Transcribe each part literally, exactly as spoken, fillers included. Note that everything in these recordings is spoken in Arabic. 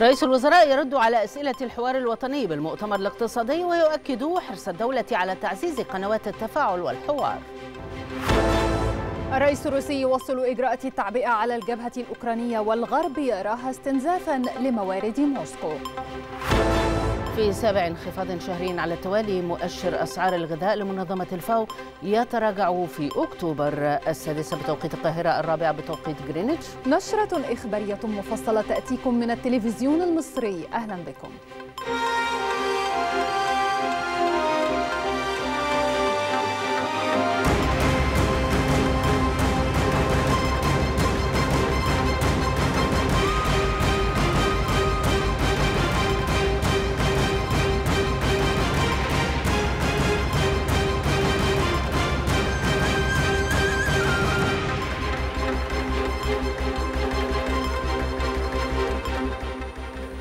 رئيس الوزراء يرد على أسئلة الحوار الوطني بالمؤتمر الاقتصادي ويؤكد حرص الدولة على تعزيز قنوات التفاعل والحوار. الرئيس الروسي يوصل إجراءات التعبئة على الجبهة الأوكرانية والغرب يراها استنزافا لموارد موسكو. في سابع انخفاض شهري على التوالي مؤشر أسعار الغذاء لمنظمة الفاو يتراجع في أكتوبر، السادسة بتوقيت القاهرة، الرابعة بتوقيت غرينتش. نشرة إخبارية مفصلة تأتيكم من التلفزيون المصري، أهلا بكم.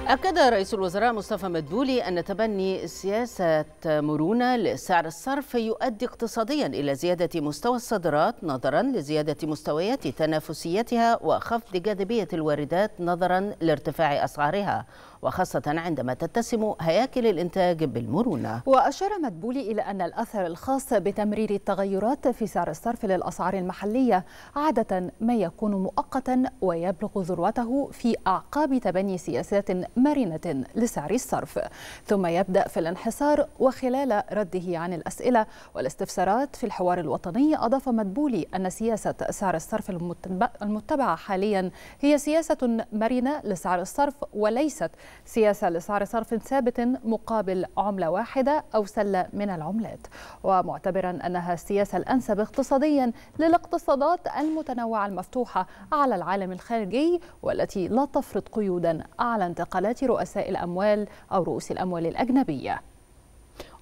أكد رئيس الوزراء مصطفى مدبولي أن تبني سياسة مرونة لسعر الصرف يؤدي اقتصاديا إلى زيادة مستوى الصادرات نظرا لزيادة مستويات تنافسيتها وخفض جاذبية الواردات نظرا لارتفاع أسعارها، وخاصة عندما تتسم هياكل الإنتاج بالمرونة. وأشار مدبولي إلى أن الأثر الخاص بتمرير التغيرات في سعر الصرف للأسعار المحلية عادة ما يكون مؤقتا ويبلغ ذروته في أعقاب تبني سياسات مرنة لسعر الصرف، ثم يبدأ في الانحسار. وخلال رده عن الأسئلة والاستفسارات في الحوار الوطني أضاف مدبولي أن سياسة سعر الصرف المتبعة حاليا هي سياسة مرنة لسعر الصرف وليست سياسة لسعر صرف ثابت مقابل عملة واحدة أو سلة من العملات، ومعتبرا أنها السياسة الأنسب اقتصاديا للاقتصادات المتنوعة المفتوحة على العالم الخارجي والتي لا تفرض قيودا على انتقالات رؤساء الأموال أو رؤوس الأموال الأجنبية.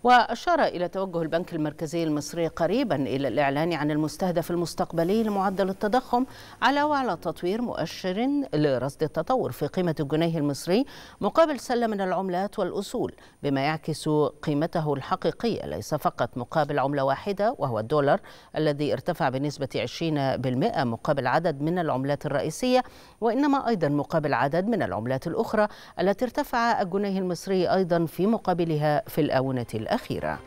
وأشار إلى توجه البنك المركزي المصري قريبا إلى الإعلان عن المستهدف المستقبلي لمعدل التضخم، على وعلى تطوير مؤشر لرصد التطور في قيمة الجنيه المصري مقابل سلة من العملات والأصول، بما يعكس قيمته الحقيقية ليس فقط مقابل عملة واحدة وهو الدولار الذي ارتفع بنسبة عشرين بالمئة مقابل عدد من العملات الرئيسية، وإنما أيضا مقابل عدد من العملات الأخرى التي ارتفع الجنيه المصري أيضا في مقابلها في الآونة الأخيرة أخيرة.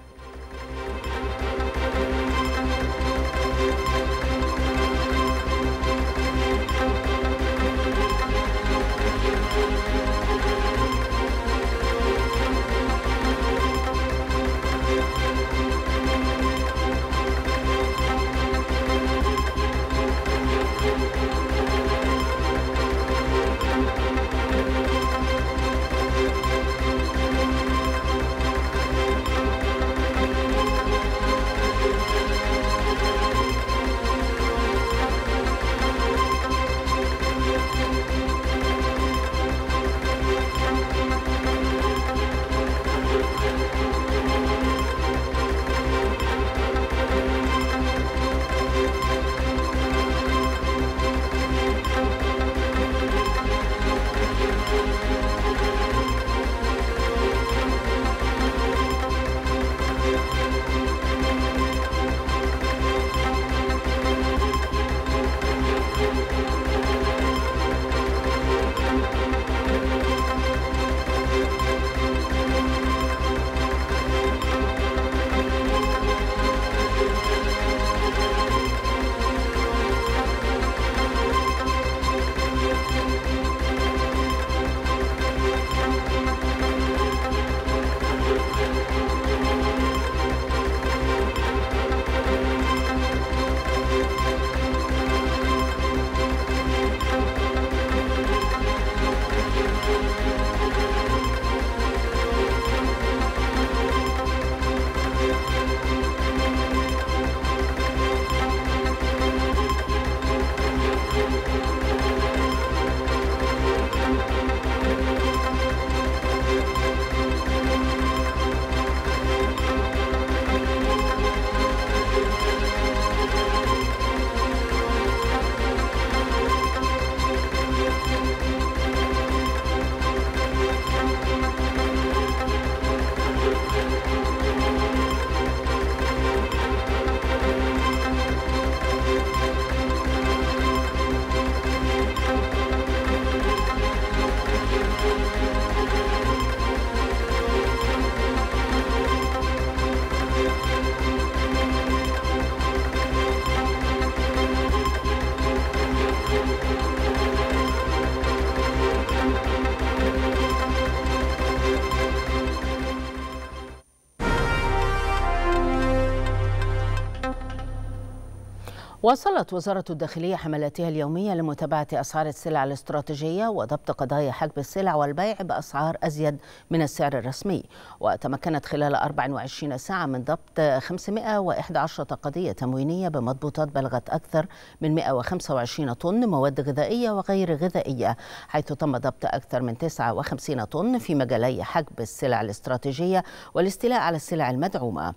واصلت وزارة الداخلية حملاتها اليومية لمتابعة أسعار السلع الاستراتيجية وضبط قضايا حجب السلع والبيع بأسعار أزيد من السعر الرسمي، وتمكنت خلال أربع وعشرين ساعة من ضبط خمسمائة وإحدى عشرة قضية تموينية بمضبوطات بلغت أكثر من مائة وخمسة وعشرين طن مواد غذائية وغير غذائية، حيث تم ضبط أكثر من تسعة وخمسين طن في مجالي حجب السلع الاستراتيجية والاستيلاء على السلع المدعومة.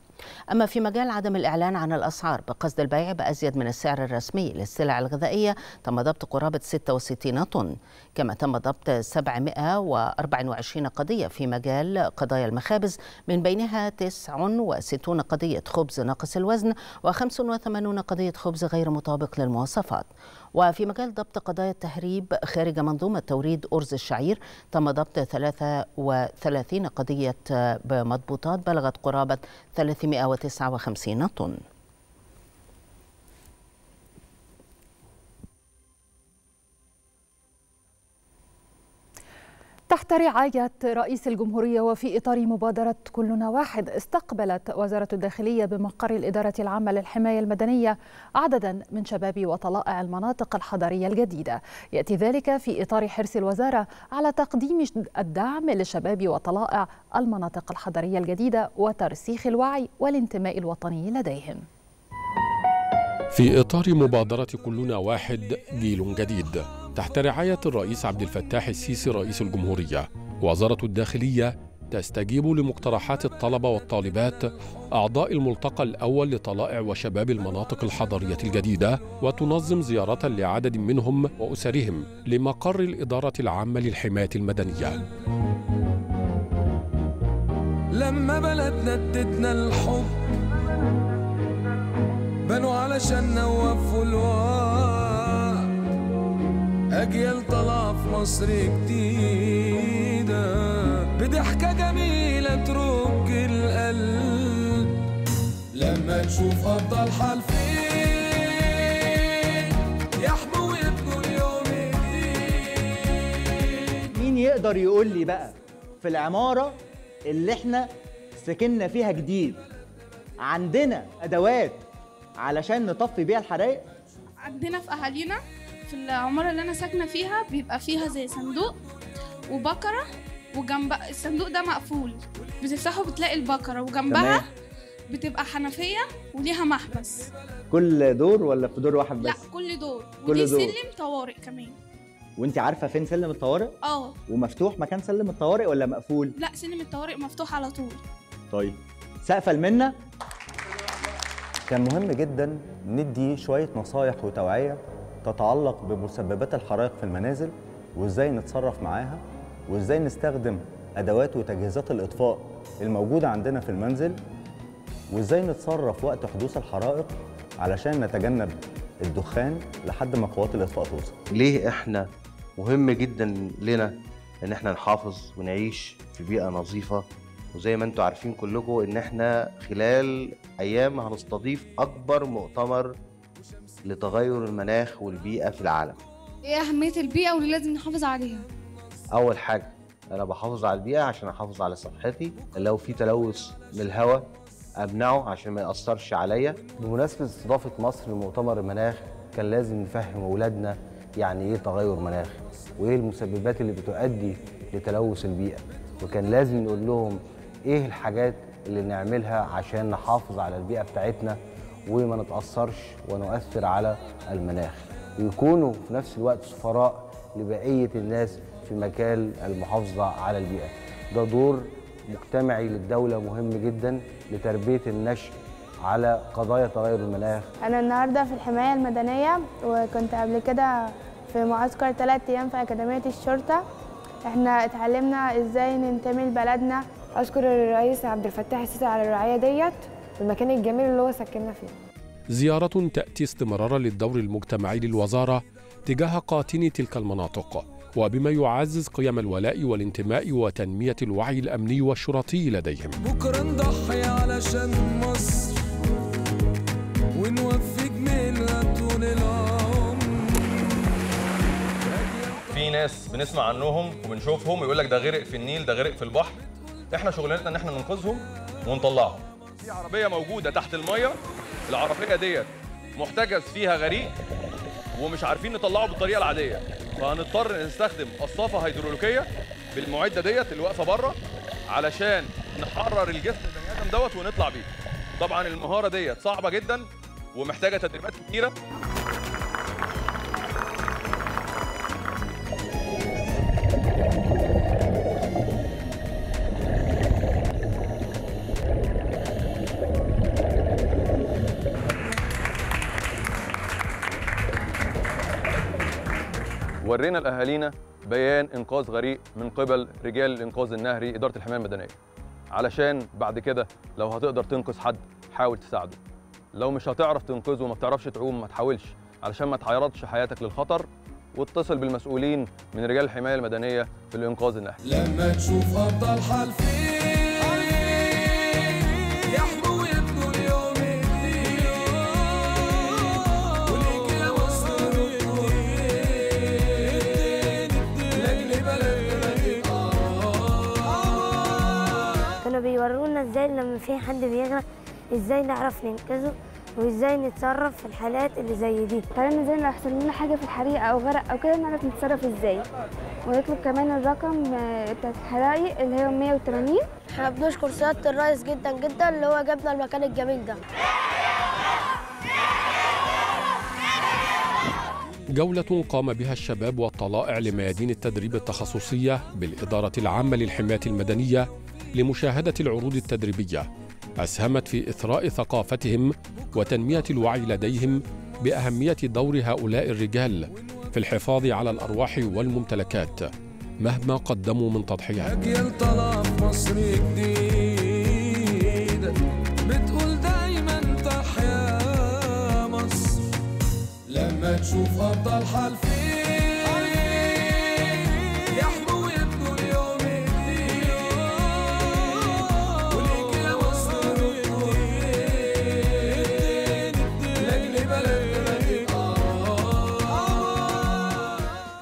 أما في مجال عدم الإعلان عن الأسعار بقصد البيع بأزيد من السعر الرسمي للسلع الغذائية تم ضبط قرابة ستة وستين طن، كما تم ضبط سبعمائة وأربع وعشرين قضية في مجال قضايا المخابز، من بينها تسع وستين قضية خبز ناقص الوزن وخمس وثمانين قضية خبز غير مطابق للمواصفات. وفي مجال ضبط قضايا التهريب خارج منظومة توريد أرز الشعير تم ضبط ثلاث وثلاثين قضية بمضبوطات بلغت قرابة ثلاثمائة وتسعة وخمسين طن. تحت رعاية رئيس الجمهورية وفي إطار مبادرة كلنا واحد، استقبلت وزارة الداخلية بمقر الإدارة العامة للحماية المدنية عددا من شباب وطلائع المناطق الحضرية الجديدة، يأتي ذلك في إطار حرص الوزارة على تقديم الدعم لشباب وطلائع المناطق الحضرية الجديدة وترسيخ الوعي والانتماء الوطني لديهم. في إطار مبادرة كلنا واحد جيل جديد تحت رعاية الرئيس عبد الفتاح السيسي رئيس الجمهورية، وزارة الداخلية تستجيب لمقترحات الطلبة والطالبات أعضاء الملتقى الأول لطلائع وشباب المناطق الحضرية الجديدة، وتنظم زيارة لعدد منهم وأسرهم لمقر الإدارة العامة للحماية المدنية. لما بلدنا ادتنا الحب بنوا علشان نوفوا الوقت، أجيال طالعة في مصر جديدة بضحكة جميلة تروج القلب لما تشوف أبطال حالفين يحموا ويبنوا اليوم جديد. مين يقدر يقول لي بقى في العمارة اللي احنا سكننا فيها جديد عندنا أدوات علشان نطفي بيها الحرايق؟ عندنا في اهالينا في العماره اللي انا ساكنه فيها بيبقى فيها زي صندوق وبكره، وجنب الصندوق ده مقفول بتفتحه بتلاقي البكره، وجنبها بتبقى حنفيه وليها محبس. كل دور ولا في دور واحد بس؟ لا كل دور، ودي كل دور. سلم طوارئ كمان. وانت عارفه فين سلم الطوارئ؟ اه. ومفتوح مكان سلم الطوارئ ولا مقفول؟ لا سلم الطوارئ مفتوح على طول. طيب سقفه لمنا. كان مهم جدا ندي شوية نصايح وتوعية تتعلق بمسببات الحرائق في المنازل وازاي نتصرف معاها وازاي نستخدم أدوات وتجهيزات الإطفاء الموجودة عندنا في المنزل وازاي نتصرف وقت حدوث الحرائق علشان نتجنب الدخان لحد ما قوات الإطفاء توصل. ليه احنا مهم جدا لنا ان احنا نحافظ ونعيش في بيئة نظيفة، وزي ما انتم عارفين كلكم ان احنا خلال ايام هنستضيف اكبر مؤتمر لتغير المناخ والبيئه في العالم. ايه اهميه البيئه واللي لازم نحافظ عليها؟ اول حاجه انا بحافظ على البيئه عشان احافظ على صحتي، لو في تلوث من الهواء امنعه عشان ما ياثرش عليا. بمناسبه استضافه مصر لمؤتمر المناخ كان لازم نفهم اولادنا يعني ايه تغير مناخ وايه المسببات اللي بتؤدي لتلوث البيئه، وكان لازم نقول لهم ايه الحاجات اللي نعملها عشان نحافظ على البيئة بتاعتنا وما نتأثرش ونؤثر على المناخ، ويكونوا في نفس الوقت سفراء لبقية الناس في مجال المحافظة على البيئة. ده دور مجتمعي للدولة مهم جدا لتربية النشء على قضايا تغير المناخ. أنا النهاردة في الحماية المدنية، وكنت قبل كده في معسكر ثلاث أيام في أكاديمية الشرطة، احنا اتعلمنا ازاي ننتمي لبلدنا. أشكر الرئيس عبد الفتاح السيسي على الرعاية ديت والمكان الجميل اللي هو سكننا فيه. زيارة تأتي استمرارا للدور المجتمعي للوزارة تجاه قاطني تلك المناطق، وبما يعزز قيم الولاء والانتماء وتنمية الوعي الأمني والشرطي لديهم. بكرة نضحي علشان مصر ونوفي جميلها طول العمر. في ناس بنسمع عنهم وبنشوفهم يقول لك ده غرق في النيل، ده غرق في البحر. احنا شغلانتنا ان احنا ننقذهم ونطلعهم. في عربيه موجوده تحت الميه، العربيه ديت محتجز فيها غريق ومش عارفين نطلعه بالطريقه العاديه، فهنضطر نستخدم قصافه هيدروليكيه بالمعده ديت اللي واقفه بره علشان نحرر الجسم البني ادم دوت ونطلع بيه. طبعا المهاره ديت صعبه جدا ومحتاجه تدريبات كتيره. ورينا لأهالينا بيان إنقاذ غريق من قبل رجال الإنقاذ النهري إدارة الحماية المدنية، علشان بعد كده لو هتقدر تنقذ حد حاول تساعده، لو مش هتعرف تنقذه وما بتعرفش تعوم ما تحاولش علشان ما تعرضش حياتك للخطر، واتصل بالمسؤولين من رجال الحماية المدنية في الإنقاذ النهري. لما تشوف أبطال حلفين بيورونا ازاي لما في حد بيغرق ازاي نعرف ننقذه وازاي نتصرف في الحالات اللي زي دي. كمان ازاي لو يحصل لنا حاجه في الحريق او غرق او كده نعرف نتصرف ازاي. ويطلب كمان الرقم بتاع الحرايق اللي هي مية وتمانين. احنا بنشكر سياده الرئيس جدا جدا اللي هو جابنا المكان الجميل ده. جولة قام بها الشباب والطلائع لميادين التدريب التخصصية بالإدارة العامة للحماية المدنية لمشاهدة العروض التدريبية أسهمت في إثراء ثقافتهم وتنمية الوعي لديهم بأهمية دور هؤلاء الرجال في الحفاظ على الأرواح والممتلكات مهما قدموا من تضحيات. لما تشوف أبطال حلفين يحموا يبنوا اليوم الدين وليك يا مصر الدين لأجل بلد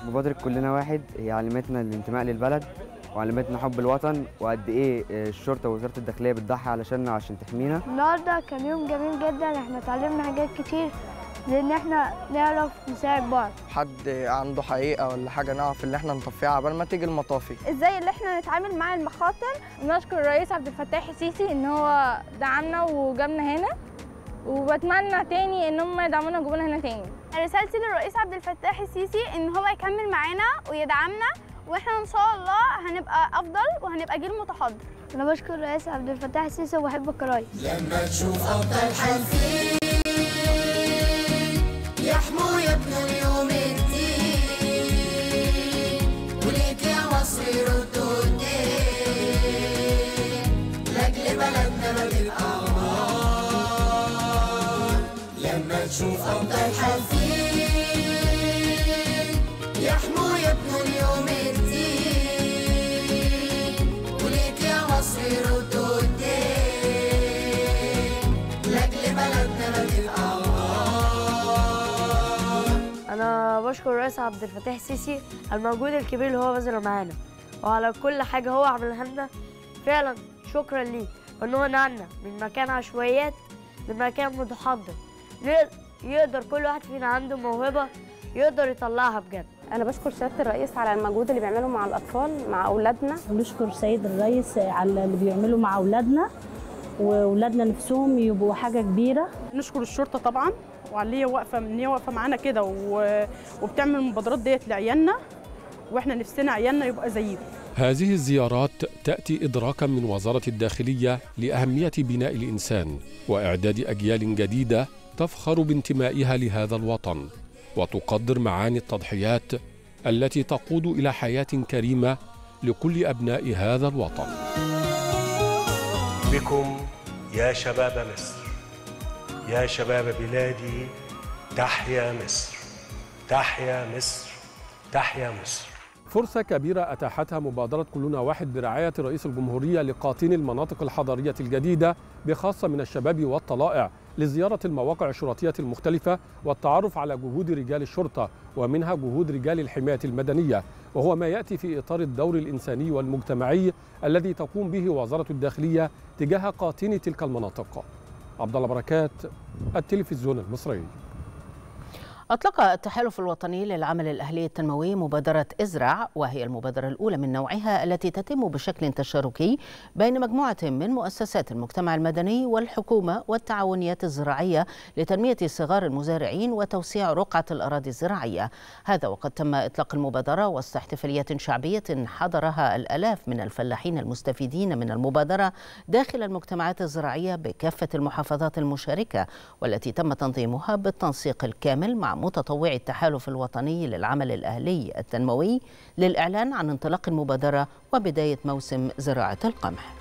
مبادرة كلنا واحد هي علمتنا الانتماء للبلد وعلمتنا حب الوطن وقد ايه الشرطه ووزاره الداخليه بتضحي علشاننا عشان تحمينا. النهارده كان يوم جميل جدا، احنا اتعلمنا حاجات كتير لان احنا نعرف نساعد بعض. حد عنده حقيقه ولا حاجه نعرف ان احنا نطفيها عبال ما تيجي المطافي. ازاي اللي احنا نتعامل مع المخاطر. نشكر الرئيس عبد الفتاح السيسي ان هو دعمنا وجابنا هنا، وبتمنى تاني ان هم يدعمونا ويجيبونا هنا تاني. رسالتي للرئيس عبد الفتاح السيسي ان هو يكمل معانا ويدعمنا، واحنا ان شاء الله هنبقى افضل وهنبقى جيل متحضر. انا بشكر الرئيس عبد الفتاح السيسي وبحب الكرايس. لما تشوف افضل حلفين يحموا يبنوا اليوم الدين وليك يا مصر ردوا الدين لاجل بلدنا ما تتقمر. لما تشوف افضل حلفين يحموا يبنوا اليوم الدين وليك يا مصر ردوا الدين لاجل بلدنا ما تتقمر. أنا بشكر الرئيس عبد الفتاح السيسي على المجهود الكبير اللي هو بذله معانا وعلى كل حاجة هو عملها لنا، فعلا شكرا ليه إن هو نقلنا من مكان عشوائيات لمكان متحضر يقدر كل واحد فينا عنده موهبة يقدر يطلعها بجد. أنا بشكر سيادة الرئيس على المجهود اللي بيعمله مع الأطفال مع أولادنا. بنشكر سيد الرئيس على اللي بيعمله مع أولادنا وأولادنا نفسهم يبقوا حاجة كبيرة. نشكر الشرطة طبعا وعلى اللي هي واقفه ان هي واقفه معانا كده وبتعمل المبادرات ديت لعيالنا، واحنا نفسنا عيالنا يبقى زيهم. هذه الزيارات تاتي ادراكا من وزاره الداخليه لاهميه بناء الانسان واعداد اجيال جديده تفخر بانتمائها لهذا الوطن وتقدر معاني التضحيات التي تقود الى حياه كريمه لكل ابناء هذا الوطن. بكم يا شباب مصر، يا شباب بلادي، تحيا مصر، تحيا مصر، تحيا مصر. فرصة كبيرة أتاحتها مبادرة كلنا واحد برعاية رئيس الجمهورية لقاطين المناطق الحضرية الجديدة بخاصة من الشباب والطلائع لزيارة المواقع الشرطية المختلفة والتعرف على جهود رجال الشرطة ومنها جهود رجال الحماية المدنية، وهو ما يأتي في إطار الدور الإنساني والمجتمعي الذي تقوم به وزارة الداخلية تجاه قاطني تلك المناطق. عبد الله بركات، التلفزيون المصري. أطلق التحالف الوطني للعمل الأهلي التنموي مبادرة إزرع، وهي المبادرة الأولى من نوعها التي تتم بشكل تشاركي بين مجموعة من مؤسسات المجتمع المدني والحكومة والتعاونيات الزراعية لتنمية صغار المزارعين وتوسيع رقعة الأراضي الزراعية. هذا وقد تم إطلاق المبادرة وسط احتفاليات شعبية حضرها الآلاف من الفلاحين المستفيدين من المبادرة داخل المجتمعات الزراعية بكافة المحافظات المشاركة، والتي تم تنظيمها بالتنسيق الكامل مع متطوعي التحالف الوطني للعمل الأهلي التنموي للإعلان عن انطلاق المبادرة وبداية موسم زراعة القمح.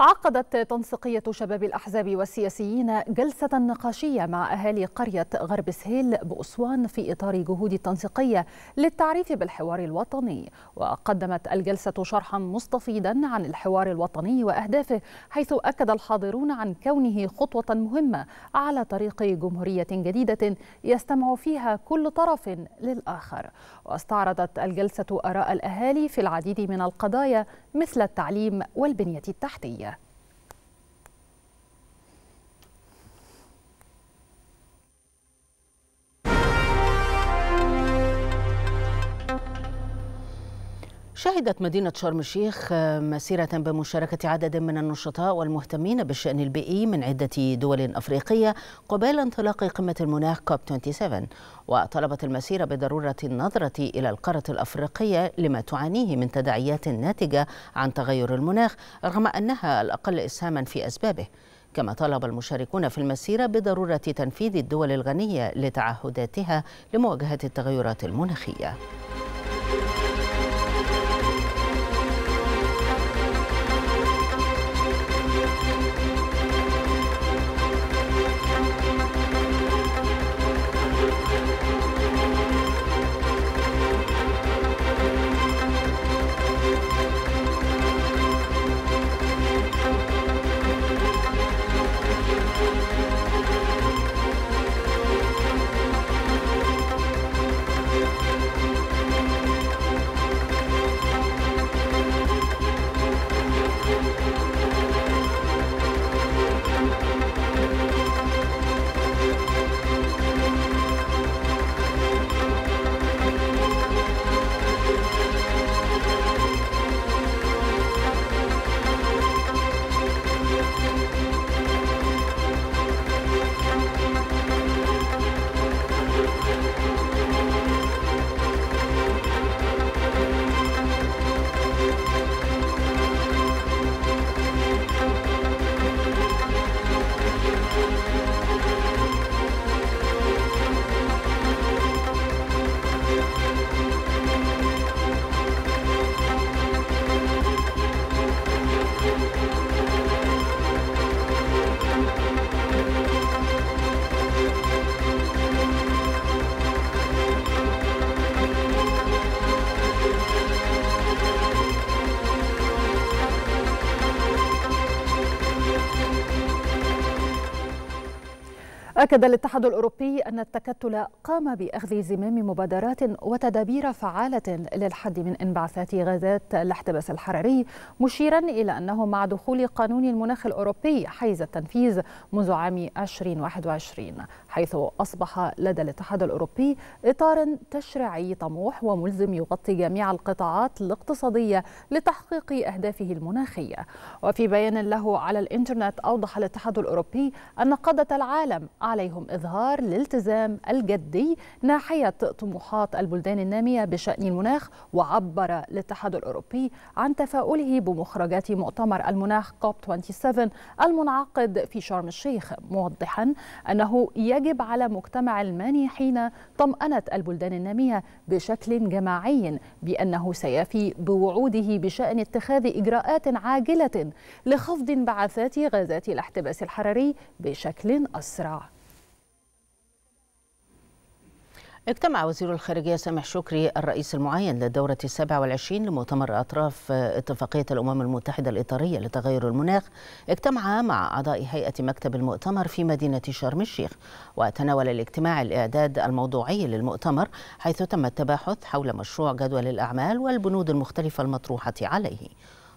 عقدت تنسيقية شباب الأحزاب والسياسيين جلسة نقاشية مع أهالي قرية غرب سهيل بأسوان في إطار جهود التنسيقية للتعريف بالحوار الوطني. وقدمت الجلسة شرحا مستفيدا عن الحوار الوطني وأهدافه، حيث أكد الحاضرون عن كونه خطوة مهمة على طريق جمهورية جديدة يستمع فيها كل طرف للآخر. واستعرضت الجلسة آراء الأهالي في العديد من القضايا مثل التعليم والبنية التحتية. شهدت مدينة شرم الشيخ مسيرة بمشاركة عدد من النشطاء والمهتمين بالشأن البيئي من عدة دول أفريقية قبيل انطلاق قمة المناخ كوب سبعة وعشرين، وطلبت المسيرة بضرورة النظرة إلى القارة الأفريقية لما تعانيه من تداعيات ناتجة عن تغير المناخ رغم أنها الأقل إسهاما في أسبابه. كما طلب المشاركون في المسيرة بضرورة تنفيذ الدول الغنية لتعهداتها لمواجهة التغيرات المناخية. أكد الاتحاد الأوروبي أن التكتل قام بأخذ زمام مبادرات وتدابير فعالة للحد من انبعاثات غازات الاحتباس الحراري، مشيرا إلى أنه مع دخول قانون المناخ الأوروبي حيز التنفيذ منذ عام ألفين وواحد وعشرين، حيث أصبح لدى الاتحاد الأوروبي إطارا تشريعي طموح وملزم يغطي جميع القطاعات الاقتصادية لتحقيق أهدافه المناخية. وفي بيان له على الإنترنت أوضح الاتحاد الأوروبي أن قادة العالم وعليهم إظهار الالتزام الجدي ناحية طموحات البلدان النامية بشأن المناخ. وعبر الاتحاد الأوروبي عن تفاؤله بمخرجات مؤتمر المناخ كوب سبعة وعشرين المنعقد في شرم الشيخ، موضحا أنه يجب على مجتمع المانحين طمأنة البلدان النامية بشكل جماعي بأنه سيفي بوعوده بشأن اتخاذ إجراءات عاجلة لخفض انبعاثات غازات الاحتباس الحراري بشكل أسرع. اجتمع وزير الخارجية سامح شكري الرئيس المعين للدورة السابعة والعشرين لمؤتمر أطراف اتفاقية الأمم المتحدة الإطارية لتغير المناخ، اجتمع مع أعضاء هيئة مكتب المؤتمر في مدينة شرم الشيخ، وتناول الاجتماع الإعداد الموضوعي للمؤتمر، حيث تم التباحث حول مشروع جدول الأعمال والبنود المختلفة المطروحة عليه.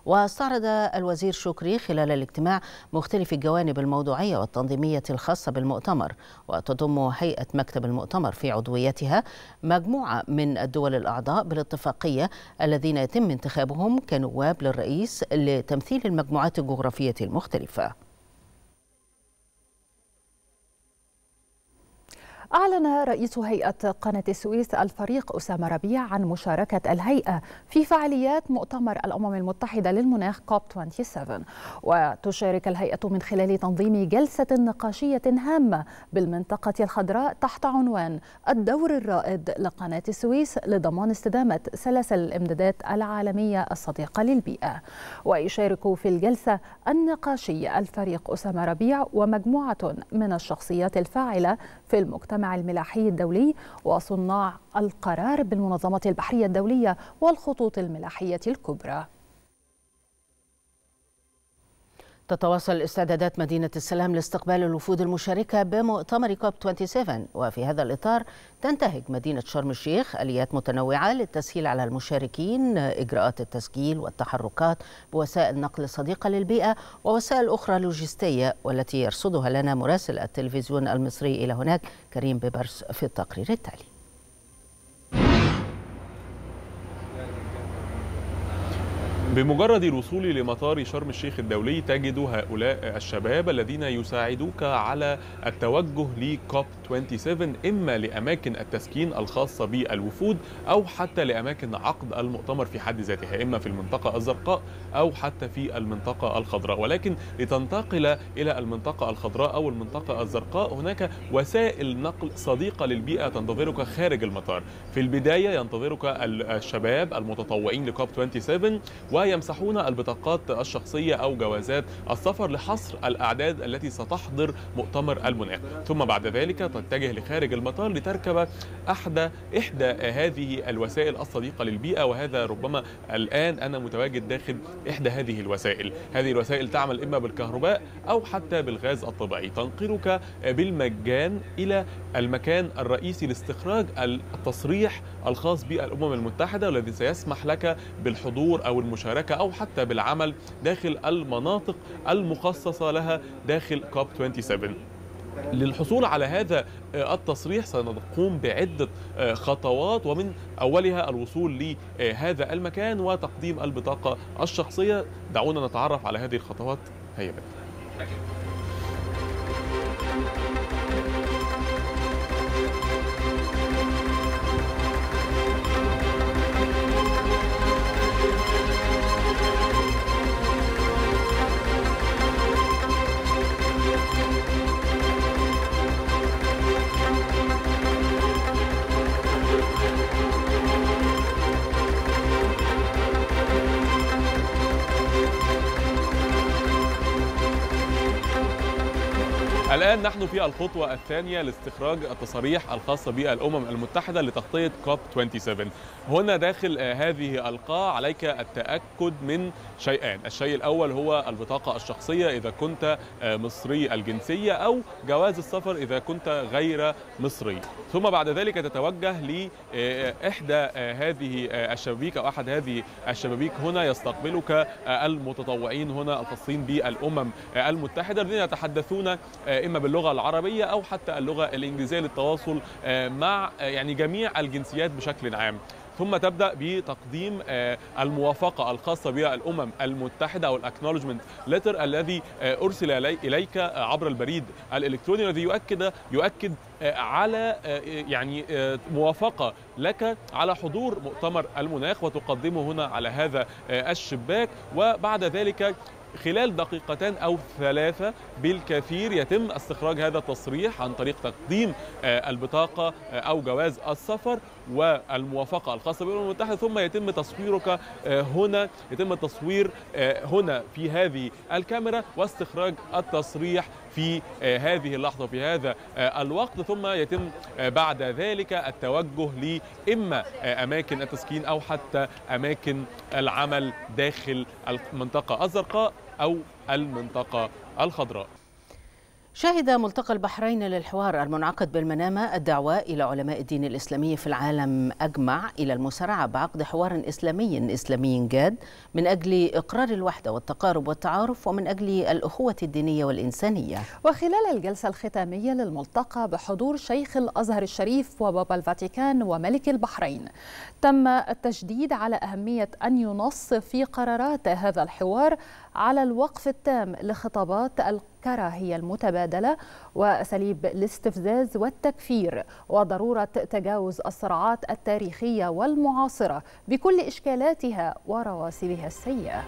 واستعرض الوزير شكري خلال الاجتماع مختلف الجوانب الموضوعية والتنظيمية الخاصة بالمؤتمر. وتضم هيئة مكتب المؤتمر في عضويتها مجموعة من الدول الأعضاء بالاتفاقية الذين يتم انتخابهم كنواب للرئيس لتمثيل المجموعات الجغرافية المختلفة. أعلن رئيس هيئة قناة السويس الفريق أسامة ربيع عن مشاركة الهيئة في فعاليات مؤتمر الأمم المتحدة للمناخ كوب سبعة وعشرين، وتشارك الهيئة من خلال تنظيم جلسة نقاشية هامة بالمنطقة الخضراء تحت عنوان الدور الرائد لقناة السويس لضمان استدامة سلاسل الإمدادات العالمية الصديقة للبيئة. ويشارك في الجلسة النقاشية الفريق أسامة ربيع ومجموعة من الشخصيات الفاعلة في المجتمع الملاحي الدولي وصناع القرار بالمنظمة البحرية الدولية والخطوط الملاحية الكبرى. تتواصل استعدادات مدينة السلام لاستقبال الوفود المشاركة بمؤتمر كوب سبعة وعشرين، وفي هذا الإطار تنتهج مدينة شرم الشيخ آليات متنوعة للتسهيل على المشاركين إجراءات التسجيل والتحركات بوسائل نقل صديقة للبيئة ووسائل أخرى لوجستية، والتي يرصدها لنا مراسل التلفزيون المصري إلى هناك كريم بيبرس في التقرير التالي. بمجرد الوصول لمطار شرم الشيخ الدولي تجد هؤلاء الشباب الذين يساعدوك على التوجه لكوب سبعة وعشرين، إما لأماكن التسكين الخاصة بالوفود أو حتى لأماكن عقد المؤتمر في حد ذاتها، إما في المنطقة الزرقاء أو حتى في المنطقة الخضراء. ولكن لتنتقل إلى المنطقة الخضراء أو المنطقة الزرقاء هناك وسائل نقل صديقة للبيئة تنتظرك خارج المطار. في البداية ينتظرك الشباب المتطوعين لكوب سبعة وعشرين و يمسحون البطاقات الشخصية أو جوازات السفر لحصر الأعداد التي ستحضر مؤتمر المناخ، ثم بعد ذلك تتجه لخارج المطار لتركب أحدى إحدى هذه الوسائل الصديقة للبيئة. وهذا ربما الآن أنا متواجد داخل إحدى هذه الوسائل. هذه الوسائل تعمل إما بالكهرباء أو حتى بالغاز الطبيعي، تنقلك بالمجان إلى المكان الرئيسي لاستخراج التصريح الخاص بالأمم المتحدة، والذي سيسمح لك بالحضور أو المشاركة أو حتى بالعمل داخل المناطق المخصصة لها داخل كوب سبعة وعشرين. للحصول على هذا التصريح سنقوم بعدة خطوات، ومن أولها الوصول لهذا المكان وتقديم البطاقة الشخصية. دعونا نتعرف على هذه الخطوات. هيا بنا. الآن نحن في الخطوة الثانية لاستخراج التصاريح الخاصة بالأمم المتحدة لتغطية كوب سبعة وعشرين. هنا داخل هذه القاعة عليك التأكد من شيئان. الشيء الأول هو البطاقة الشخصية إذا كنت مصري الجنسية، أو جواز السفر إذا كنت غير مصري. ثم بعد ذلك تتوجه لإحدى هذه الشبابيك أو أحد هذه الشبابيك. هنا يستقبلك المتطوعين هنا الخاصين بالأمم المتحدة الذين يتحدثون إما باللغة العربية أو حتى اللغة الإنجليزية للتواصل مع يعني جميع الجنسيات بشكل عام. ثم تبدأ بتقديم الموافقة الخاصة بالأمم المتحدة أو الأكنولجمنت لتر الذي أرسل إليك عبر البريد الإلكتروني الذي يؤكد يؤكد على يعني موافقة لك على حضور مؤتمر المناخ وتقدمه هنا على هذا الشباك. وبعد ذلك خلال دقيقتين أو ثلاثة بالكثير يتم استخراج هذا التصريح عن طريق تقديم البطاقة أو جواز السفر والموافقة الخاصة بالأمم المتحدة، ثم يتم تصويرك هنا، يتم التصوير هنا في هذه الكاميرا واستخراج التصريح في هذه اللحظة في هذا الوقت، ثم يتم بعد ذلك التوجه لإما أماكن التسكين أو حتى أماكن العمل داخل المنطقة الزرقاء أو المنطقة الخضراء. شهد ملتقى البحرين للحوار المنعقد بالمنامة الدعوة إلى علماء الدين الإسلامي في العالم أجمع إلى المسارعة بعقد حوار إسلامي إسلامي جاد من أجل إقرار الوحدة والتقارب والتعارف ومن أجل الأخوة الدينية والإنسانية. وخلال الجلسة الختامية للملتقى بحضور شيخ الأزهر الشريف وبابا الفاتيكان وملك البحرين تم التشديد على أهمية أن ينص في قرارات هذا الحوار على الوقف التام لخطابات الكراهية المتبادلة وأساليب الاستفزاز والتكفير وضرورة تجاوز الصراعات التاريخية والمعاصرة بكل إشكالاتها ورواسبها السيئة.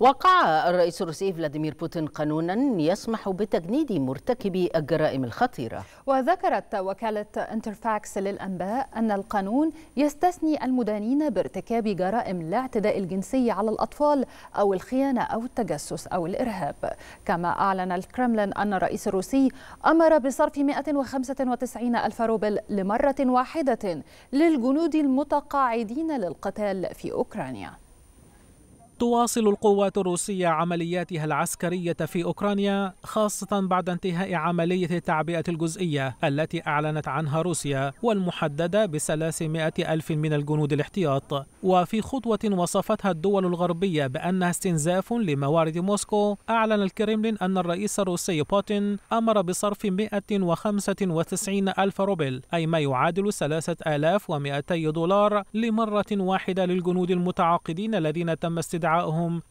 وقع الرئيس الروسي فلاديمير بوتين قانونا يسمح بتجنيد مرتكبي الجرائم الخطيرة. وذكرت وكالة انترفاكس للأنباء أن القانون يستثني المدانين بارتكاب جرائم الاعتداء الجنسي على الأطفال أو الخيانة أو التجسس أو الإرهاب. كما أعلن الكرملين أن الرئيس الروسي أمر بصرف مئة وخمسة وتسعين ألف روبل لمرة واحدة للجنود المتقاعدين للقتال في أوكرانيا. تواصل القوات الروسية عملياتها العسكرية في أوكرانيا خاصة بعد انتهاء عملية التعبئة الجزئية التي أعلنت عنها روسيا والمحددة بثلاثمائة ألف من الجنود الاحتياط، وفي خطوة وصفتها الدول الغربية بأنها استنزاف لموارد موسكو. أعلن الكرملين أن الرئيس الروسي بوتين أمر بصرف مئة وخمسة وتسعين ألف روبل أي ما يعادل ثلاثة آلاف ومئتي دولار لمرة واحدة للجنود المتعاقدين الذين تم استدعاءهم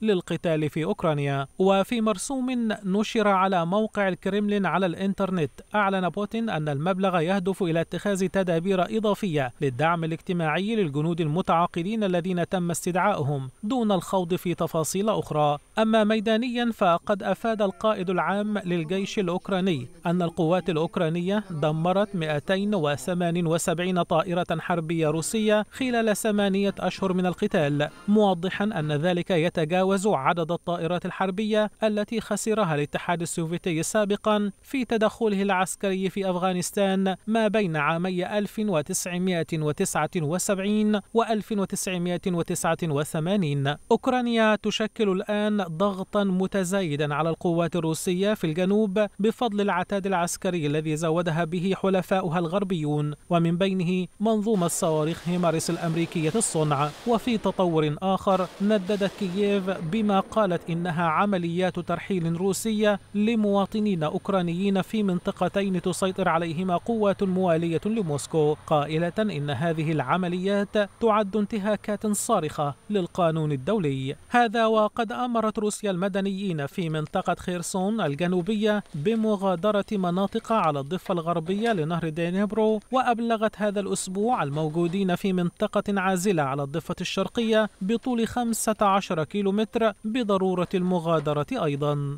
للقتال في أوكرانيا. وفي مرسوم نشر على موقع الكرملين على الإنترنت أعلن بوتين أن المبلغ يهدف إلى اتخاذ تدابير إضافية للدعم الاجتماعي للجنود المتعاقدين الذين تم استدعائهم دون الخوض في تفاصيل أخرى. أما ميدانيا فقد أفاد القائد العام للجيش الأوكراني أن القوات الأوكرانية دمرت مئتين وثمانية وسبعين طائرة حربية روسية خلال ثمانية أشهر من القتال، موضحا أن ذلك ذلك يتجاوز عدد الطائرات الحربية التي خسرها الاتحاد السوفيتي سابقا في تدخله العسكري في أفغانستان ما بين عامي ألف وتسعمائة وتسعة وسبعين و ألف وتسعمائة وتسعة وثمانين. أوكرانيا تشكل الآن ضغطا متزايدا على القوات الروسية في الجنوب بفضل العتاد العسكري الذي زودها به حلفاؤها الغربيون ومن بينه منظومة الصواريخ هيمارس الأمريكية الصنع. وفي تطور آخر نددت كييف بما قالت إنها عمليات ترحيل روسية لمواطنين أوكرانيين في منطقتين تسيطر عليهما قوات موالية لموسكو، قائلة إن هذه العمليات تعد انتهاكات صارخة للقانون الدولي. هذا وقد أمرت روسيا المدنيين في منطقة خيرسون الجنوبية بمغادرة مناطق على الضفة الغربية لنهر دنيبرو، وأبلغت هذا الأسبوع الموجودين في منطقة عازلة على الضفة الشرقية بطول خمسة عشر كيلومتر بضرورة المغادرة أيضا.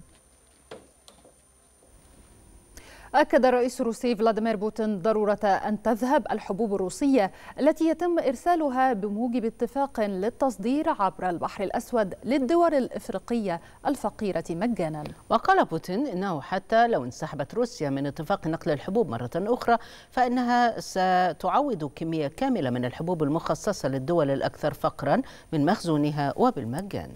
أكد الرئيس الروسي فلاديمير بوتين ضرورة أن تذهب الحبوب الروسية التي يتم إرسالها بموجب اتفاق للتصدير عبر البحر الأسود للدول الإفريقية الفقيرة مجانا. وقال بوتين إنه حتى لو انسحبت روسيا من اتفاق نقل الحبوب مرة أخرى فإنها ستعوض كمية كاملة من الحبوب المخصصة للدول الأكثر فقرا من مخزونها وبالمجان.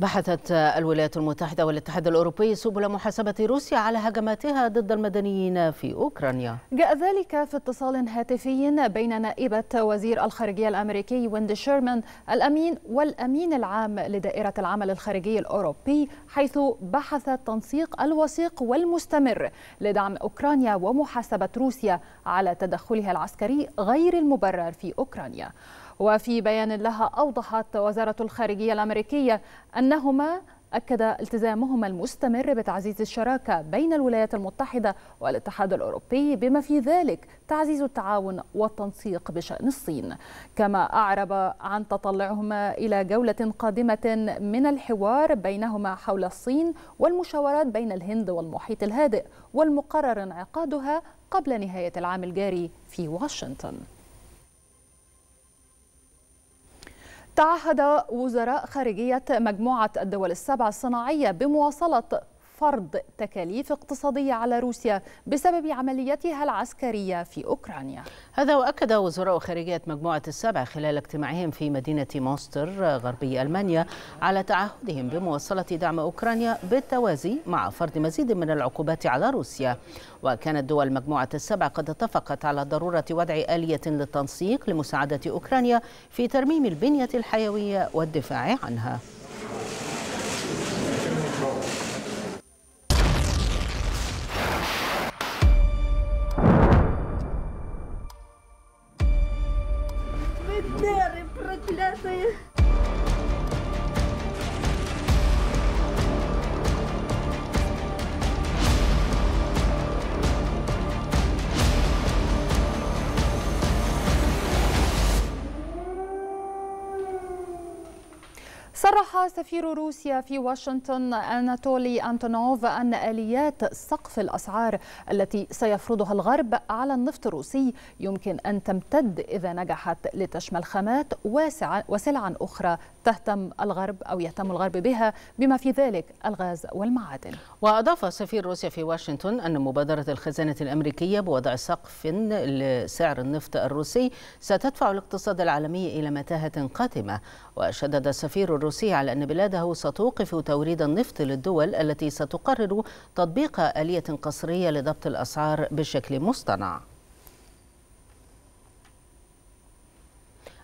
بحثت الولايات المتحدة والاتحاد الأوروبي سبل محاسبة روسيا على هجماتها ضد المدنيين في أوكرانيا. جاء ذلك في اتصال هاتفي بين نائبة وزير الخارجية الأمريكي ويندي شيرمان الأمين والأمين العام لدائرة العمل الخارجي الأوروبي، حيث بحث تنسيق الوثيق والمستمر لدعم أوكرانيا ومحاسبة روسيا على تدخلها العسكري غير المبرر في أوكرانيا. وفي بيان لها أوضحت وزارة الخارجية الأمريكية أنهما أكد التزامهما المستمر بتعزيز الشراكة بين الولايات المتحدة والاتحاد الأوروبي، بما في ذلك تعزيز التعاون والتنسيق بشأن الصين. كما أعرب عن تطلعهما إلى جولة قادمة من الحوار بينهما حول الصين والمشاورات بين الهند والمحيط الهادئ والمقرر انعقادها قبل نهاية العام الجاري في واشنطن. تعهد وزراء خارجية مجموعة الدول السبع الصناعية بمواصلة فرض تكاليف اقتصادية على روسيا بسبب عملياتها العسكرية في أوكرانيا. هذا وأكد وزراء خارجية مجموعة السبع خلال اجتماعهم في مدينة مونستر غربي ألمانيا على تعهدهم بمواصلة دعم أوكرانيا بالتوازي مع فرض مزيد من العقوبات على روسيا. وكانت دول مجموعة السبع قد اتفقت على ضرورة وضع آلية للتنسيق لمساعدة أوكرانيا في ترميم البنية الحيوية والدفاع عنها. صرح سفير روسيا في واشنطن اناتولي انتونوف ان آليات سقف الاسعار التي سيفرضها الغرب على النفط الروسي يمكن ان تمتد اذا نجحت لتشمل خامات وسلع اخرى تهتم الغرب او يهتم الغرب بها بما في ذلك الغاز والمعادن. واضاف سفير روسيا في واشنطن ان مبادره الخزانه الامريكيه بوضع سقف لسعر النفط الروسي ستدفع الاقتصاد العالمي الى متاهه قاتمه. وشدد السفير الروسي على أن بلاده ستوقف توريد النفط للدول التي ستقرر تطبيق آلية قصرية لضبط الأسعار بشكل مصطنع.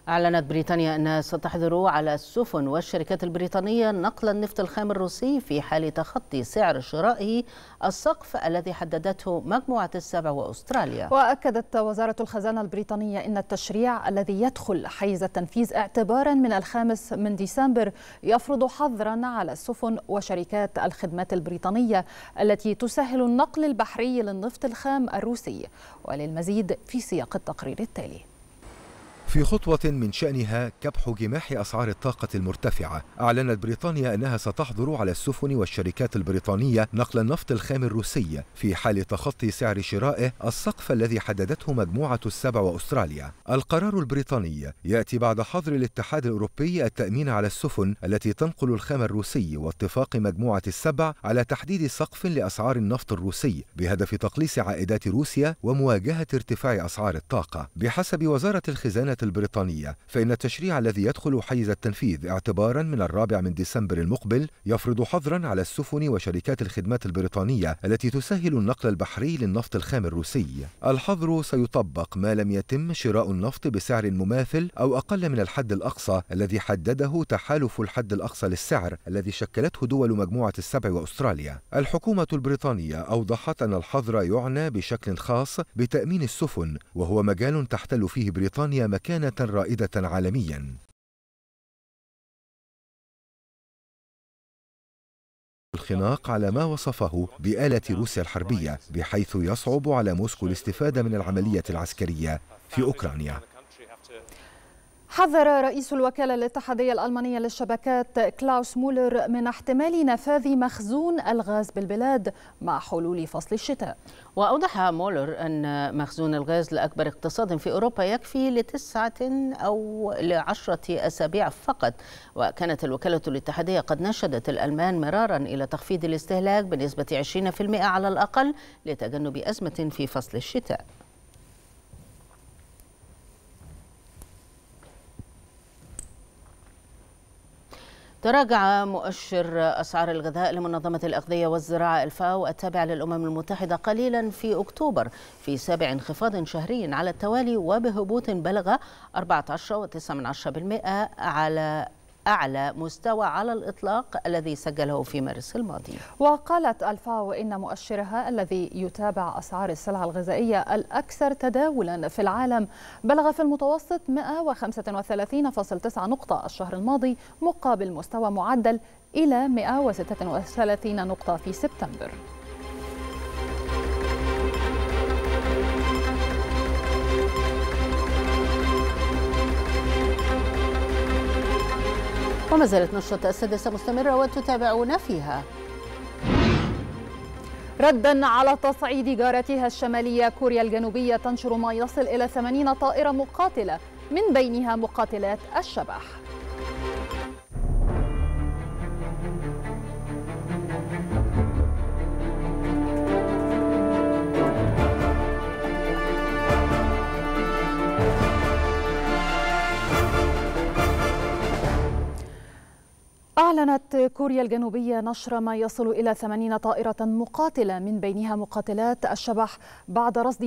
أعلنت بريطانيا أنها ستحظر على السفن والشركات البريطانية نقل النفط الخام الروسي في حال تخطي سعر شرائه السقف الذي حددته مجموعة السبع وأستراليا. وأكدت وزارة الخزانة البريطانية أن التشريع الذي يدخل حيز التنفيذ اعتبارا من الخامس من ديسمبر يفرض حظرا على السفن وشركات الخدمات البريطانية التي تسهل النقل البحري للنفط الخام الروسي. وللمزيد في سياق التقرير التالي. في خطوة من شأنها كبح جماح أسعار الطاقة المرتفعة، أعلنت بريطانيا أنها ستحظر على السفن والشركات البريطانية نقل النفط الخام الروسي في حال تخطي سعر شرائه السقف الذي حددته مجموعة السبع وأستراليا. القرار البريطاني يأتي بعد حظر الاتحاد الأوروبي التأمين على السفن التي تنقل الخام الروسي واتفاق مجموعة السبع على تحديد سقف لأسعار النفط الروسي بهدف تقليص عائدات روسيا ومواجهة ارتفاع أسعار الطاقة. بحسب وزارة الخزانة البريطانية، فإن التشريع الذي يدخل حيز التنفيذ اعتبارا من الرابع من ديسمبر المقبل يفرض حظرا على السفن وشركات الخدمات البريطانية التي تسهل النقل البحري للنفط الخام الروسي. الحظر سيطبق ما لم يتم شراء النفط بسعر مماثل أو أقل من الحد الأقصى الذي حدده تحالف الحد الأقصى للسعر الذي شكلته دول مجموعة السبع وأستراليا. الحكومة البريطانية أوضحت أن الحظر يعنى بشكل خاص بتأمين السفن، وهو مجال تحتل فيه بريطانيا مكان كانت رائدة عالميا. الخناق على ما وصفه بآلة روسيا الحربية، بحيث يصعب على موسكو الاستفادة من العملية العسكرية في أوكرانيا. حذر رئيس الوكالة الاتحادية الألمانية للشبكات كلاوس مولر من احتمال نفاذ مخزون الغاز بالبلاد مع حلول فصل الشتاء. وأوضح مولر أن مخزون الغاز لأكبر اقتصاد في أوروبا يكفي لتسعة أو لعشرة أسابيع فقط. وكانت الوكالة الاتحادية قد نشدت الألمان مرارا إلى تخفيض الاستهلاك بنسبة عشرين بالمئة على الأقل لتجنب أزمة في فصل الشتاء. تراجع مؤشر أسعار الغذاء لمنظمة الأغذية والزراعة الفاو التابعة للأمم المتحدة قليلا في أكتوبر في سابع انخفاض شهري على التوالي وبهبوط بلغ أربعة عشر فاصلة تسعة بالمئة على أعلى مستوى على الإطلاق الذي سجله في مارس الماضي. وقالت الفاو إن مؤشرها الذي يتابع أسعار السلع الغذائية الأكثر تداولا في العالم بلغ في المتوسط مئة وخمسة وثلاثين فاصلة تسعة نقطة الشهر الماضي مقابل مستوى معدل إلى مئة وستة وثلاثين نقطة في سبتمبر. وما زالت نشرة السادسة مستمرة وتتابعون فيها. رداً على تصعيد جارتها الشمالية كوريا الجنوبية تنشر ما يصل إلى ثمانين طائرة مقاتلة من بينها مقاتلات الشبح. أعلنت كوريا الجنوبية نشر ما يصل إلى ثمانين طائرة مقاتلة من بينها مقاتلات الشبح بعد رصد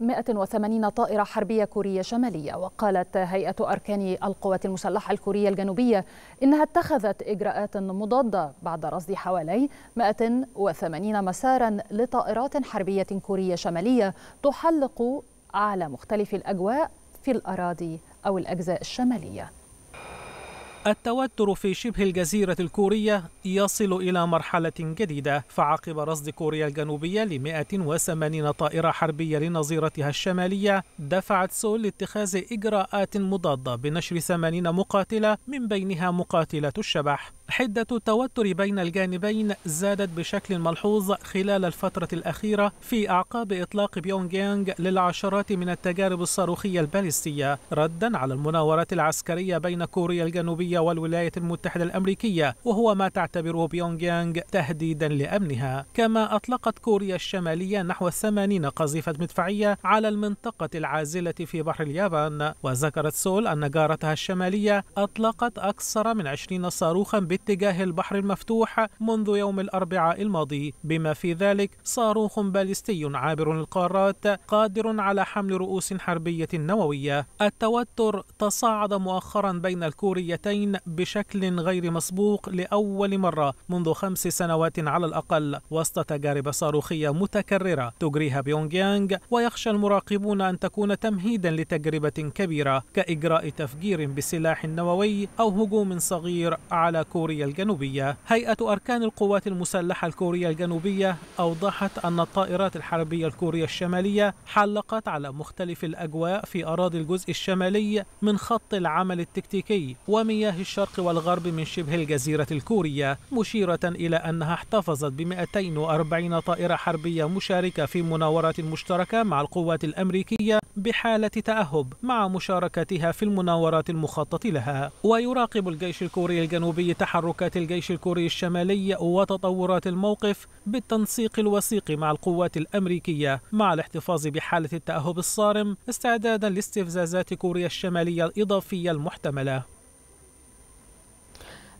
مئة وثمانين طائرة حربية كورية شمالية. وقالت هيئة أركان القوات المسلحة الكورية الجنوبية إنها اتخذت إجراءات مضادة بعد رصد حوالي مئة وثمانين مسارا لطائرات حربية كورية شمالية تحلق على مختلف الأجواء في الأراضي أو الأجزاء الشمالية. التوتر في شبه الجزيرة الكورية يصل إلى مرحلة جديدة، فعقب رصد كوريا الجنوبية ل مئة وثمانين طائرة حربية لنظيرتها الشمالية، دفعت سول لاتخاذ إجراءات مضادة بنشر ثمانين مقاتلة من بينها مقاتلة الشبح. حدة التوتر بين الجانبين زادت بشكل ملحوظ خلال الفترة الأخيرة في أعقاب إطلاق بيونغ يانغ للعشرات من التجارب الصاروخية البالستية ردا على المناورات العسكرية بين كوريا الجنوبية والولايات المتحدة الأمريكية، وهو ما تعتبره بيونغ يانغ تهديدا لأمنها. كما أطلقت كوريا الشمالية نحو ثمانين قذيفة مدفعية على المنطقة العازلة في بحر اليابان. وذكرت سول أن جارتها الشمالية أطلقت أكثر من عشرين صاروخا اتجاه البحر المفتوح منذ يوم الأربعاء الماضي، بما في ذلك صاروخ باليستي عابر للقارات قادر على حمل رؤوس حربية نووية. التوتر تصاعد مؤخرا بين الكوريتين بشكل غير مسبوق لأول مرة منذ خمس سنوات على الأقل، وسط تجارب صاروخية متكررة تجريها بيونغ يانغ، ويخشى المراقبون أن تكون تمهيدا لتجربة كبيرة كإجراء تفجير بسلاح نووي أو هجوم صغير على كوريا كوريا الجنوبية. هيئة أركان القوات المسلحة الكورية الجنوبية أوضحت أن الطائرات الحربية الكورية الشمالية حلقت على مختلف الأجواء في أراضي الجزء الشمالي من خط العمل التكتيكي ومياه الشرق والغرب من شبه الجزيرة الكورية، مشيرة إلى أنها احتفظت ب مئتين وأربعين طائرة حربية مشاركة في مناورات مشتركة مع القوات الأمريكية بحالة تأهب مع مشاركتها في المناورات المخطط لها. ويراقب الجيش الكوري الجنوبي تحركات الجيش الكوري الشمالي وتطورات الموقف بالتنسيق الوثيق مع القوات الأمريكية مع الاحتفاظ بحالة التأهب الصارم استعدادا لاستفزازات كوريا الشمالية الإضافية المحتملة.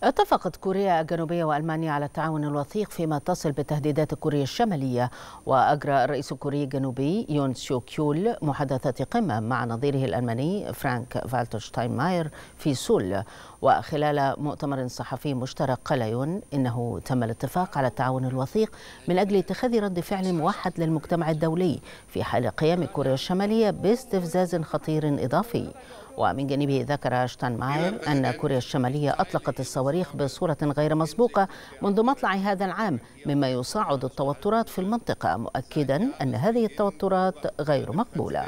اتفقت كوريا الجنوبية وألمانيا على التعاون الوثيق فيما يتصل بتهديدات كوريا الشمالية، وأجرى الرئيس الكوري الجنوبي يون سيو كيول محادثة قمة مع نظيره الألماني فرانك فالتر شتاينماير في سول. وخلال مؤتمر صحفي مشترك قال يون إنه تم الاتفاق على التعاون الوثيق من أجل اتخاذ رد فعل موحد للمجتمع الدولي في حال قيام كوريا الشمالية باستفزاز خطير إضافي. ومن جانبه ذكر شتاينماير أن كوريا الشمالية أطلقت الصواريخ بصورة غير مسبوقة منذ مطلع هذا العام، مما يصعد التوترات في المنطقة، مؤكدا أن هذه التوترات غير مقبولة.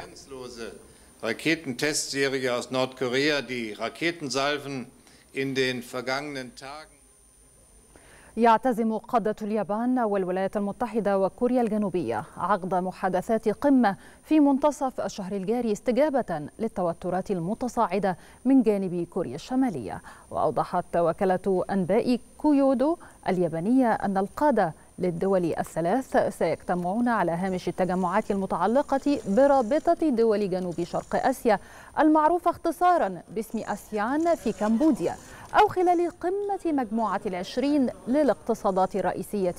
يعتزم قادة اليابان والولايات المتحدة وكوريا الجنوبية عقد محادثات قمة في منتصف الشهر الجاري استجابة للتوترات المتصاعدة من جانب كوريا الشمالية. وأوضحت وكالة أنباء كيودو اليابانية أن القادة للدول الثلاث سيجتمعون على هامش التجمعات المتعلقة برابطة دول جنوب شرق آسيا المعروفة اختصارا باسم آسيان في كمبوديا، أو خلال قمة مجموعة العشرين للاقتصادات الرئيسية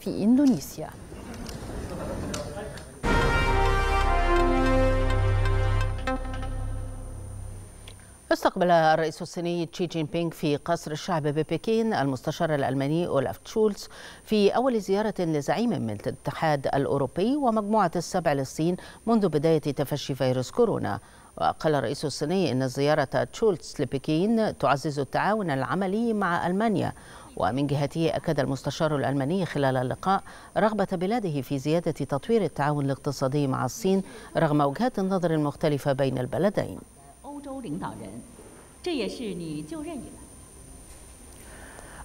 في إندونيسيا. استقبل الرئيس الصيني شي جين بينغ في قصر الشعب ببكين المستشار الألماني أولاف تشولز في أول زيارة لزعيم من الاتحاد الأوروبي ومجموعة السبع للصين منذ بداية تفشي فيروس كورونا. وقال الرئيس الصيني إن زيارة تشولز لبكين تعزز التعاون العملي مع ألمانيا. ومن جهته أكد المستشار الألماني خلال اللقاء رغبة بلاده في زيادة تطوير التعاون الاقتصادي مع الصين رغم وجهات النظر المختلفة بين البلدين.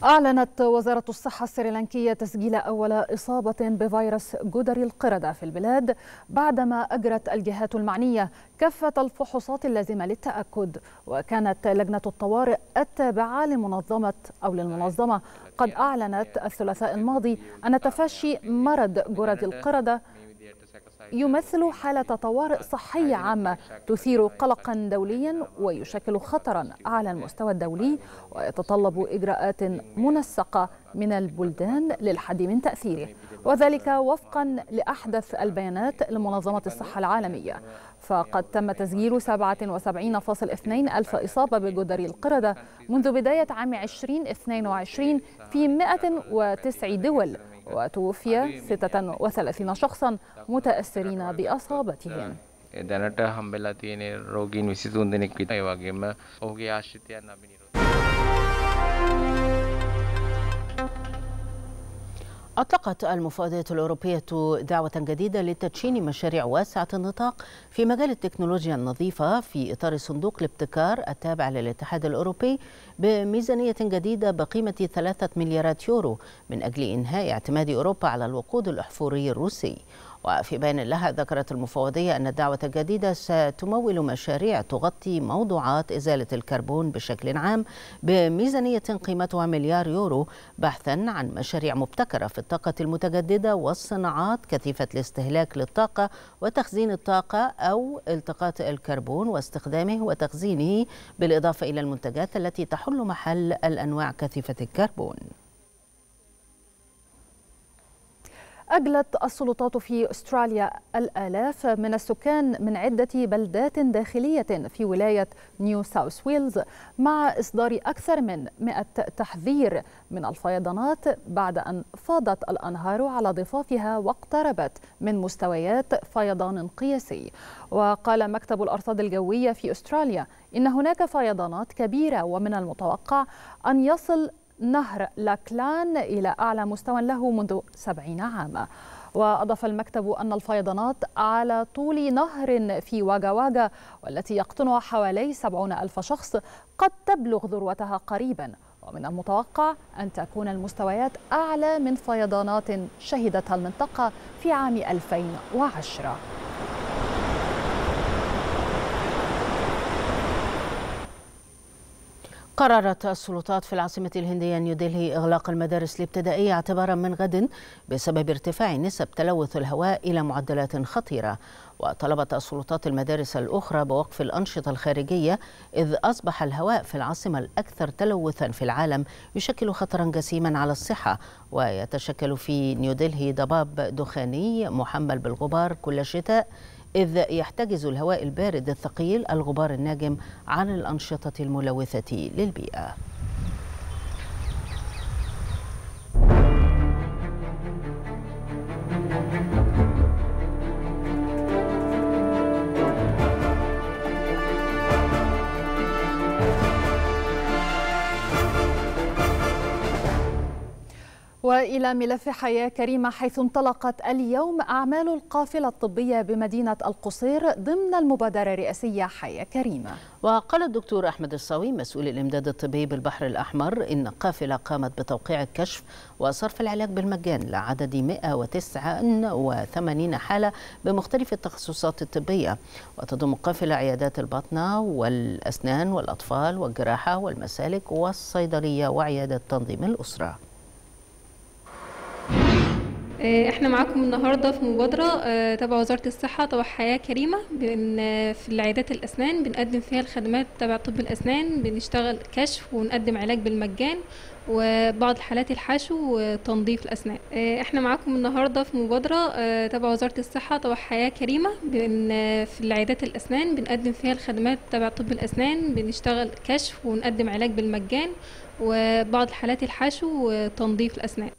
أعلنت وزارة الصحة السريلانكية تسجيل أول إصابة بفيروس جدر القردة في البلاد بعدما أجرت الجهات المعنية كافة الفحوصات اللازمة للتأكد. وكانت لجنة الطوارئ التابعة لمنظمة أو للمنظمة قد أعلنت الثلاثاء الماضي أن تفشي مرض جرد القردة يمثل حالة طوارئ صحية عامة تثير قلقا دوليا ويشكل خطرا على المستوى الدولي، ويتطلب إجراءات منسقة من البلدان للحد من تأثيره، وذلك وفقا لأحدث البيانات لمنظمة الصحة العالمية. فقد تم تسجيل سبعة وسبعين فاصلة اثنين ألف إصابة بجدر القردة منذ بداية عام ألفين واثنين وعشرين في مئة وتسع دول، وتوفي ستة وثلاثين شخصا متأثرين بأصابتهم. أطلقت المفوضية الأوروبية دعوة جديدة لتدشين مشاريع واسعة النطاق في مجال التكنولوجيا النظيفة في إطار صندوق الابتكار التابع للاتحاد الأوروبي بميزانية جديدة بقيمة ثلاثة مليارات يورو من أجل إنهاء اعتماد أوروبا على الوقود الأحفوري الروسي. وفي بيان لها ذكرت المفوضية أن الدعوة الجديدة ستمول مشاريع تغطي موضوعات إزالة الكربون بشكل عام بميزانية قيمتها مليار يورو بحثا عن مشاريع مبتكرة في الطاقة المتجددة والصناعات كثيفة الاستهلاك للطاقة وتخزين الطاقة أو التقاط الكربون واستخدامه وتخزينه، بالإضافة إلى المنتجات التي تحل محل الأنواع كثيفة الكربون. أجلت السلطات في أستراليا الآلاف من السكان من عدة بلدات داخلية في ولاية نيو ساوث ويلز مع إصدار أكثر من مئة تحذير من الفيضانات بعد أن فاضت الأنهار على ضفافها واقتربت من مستويات فيضان قياسي. وقال مكتب الأرصاد الجوية في أستراليا إن هناك فيضانات كبيرة ومن المتوقع أن يصل نهر لاكلان إلى أعلى مستوى له منذ سبعين عاما. وأضاف المكتب أن الفيضانات على طول نهر في واجا واجا والتي يقطنها حوالي سبعون ألف شخص قد تبلغ ذروتها قريبا، ومن المتوقع أن تكون المستويات أعلى من فيضانات شهدتها المنطقة في عام ألفين وعشرة. قررت السلطات في العاصمة الهندية نيودلهي إغلاق المدارس الابتدائية اعتبارا من غد بسبب ارتفاع نسب تلوث الهواء إلى معدلات خطيرة. وطلبت السلطات المدارس الأخرى بوقف الأنشطة الخارجية، إذ أصبح الهواء في العاصمة الأكثر تلوثا في العالم يشكل خطرا جسيما على الصحة. ويتشكل في نيودلهي ضباب دخاني محمل بالغبار كل شتاء، إذ يحتجز الهواء البارد الثقيل الغبار الناجم عن الأنشطة الملوثة للبيئة. وإلى ملف حياة كريمة، حيث انطلقت اليوم أعمال القافلة الطبية بمدينة القصير ضمن المبادرة الرئاسية حياة كريمة. وقال الدكتور أحمد الصاوي مسؤول الإمداد الطبي بالبحر الأحمر إن القافلة قامت بتوقيع الكشف وصرف العلاج بالمجان لعدد مئة وتسعة وثمانين حالة بمختلف التخصصات الطبية. وتضم القافلة عيادات الباطنة والأسنان والأطفال والجراحة والمسالك والصيدلية وعيادة تنظيم الأسرة. احنا معاكم النهارده في مبادره تبع وزاره الصحه تبع حياه كريمه، في العيادات الاسنان بنقدم فيها الخدمات تبع طب الاسنان، بنشتغل كشف ونقدم علاج بالمجان وبعض حالات الحشو وتنظيف الاسنان. احنا معاكم النهارده في مبادره تبع وزاره الصحه تبع حياه كريمه، في العيادات الاسنان بنقدم فيها الخدمات تبع طب الاسنان، بنشتغل كشف ونقدم علاج بالمجان وبعض حالات الحشو وتنظيف الاسنان.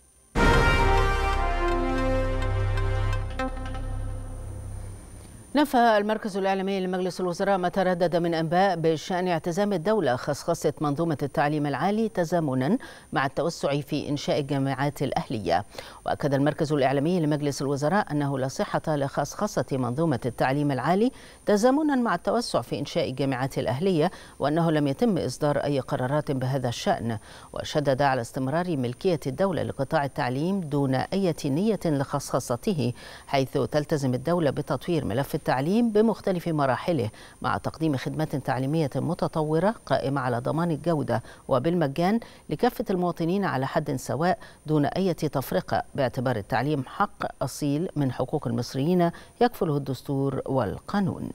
نفى المركز الإعلامي لمجلس الوزراء ما تردد من أنباء بشأن اعتزام الدولة خصخصة منظومة التعليم العالي تزامنا مع التوسع في إنشاء الجامعات الأهلية. وأكد المركز الإعلامي لمجلس الوزراء أنه لا صحة لخصخصة منظومة التعليم العالي تزامنا مع التوسع في إنشاء الجامعات الأهلية، وأنه لم يتم إصدار أي قرارات بهذا الشأن. وشدد على استمرار ملكية الدولة لقطاع التعليم دون أي نية لخصخصته، حيث تلتزم الدولة بتطوير ملف التعليم بمختلف مراحله مع تقديم خدمات تعليمية متطورة قائمة على ضمان الجودة وبالمجان لكافة المواطنين على حد سواء دون أي تفرقة، باعتبار التعليم حق أصيل من حقوق المصريين يكفله الدستور والقانون.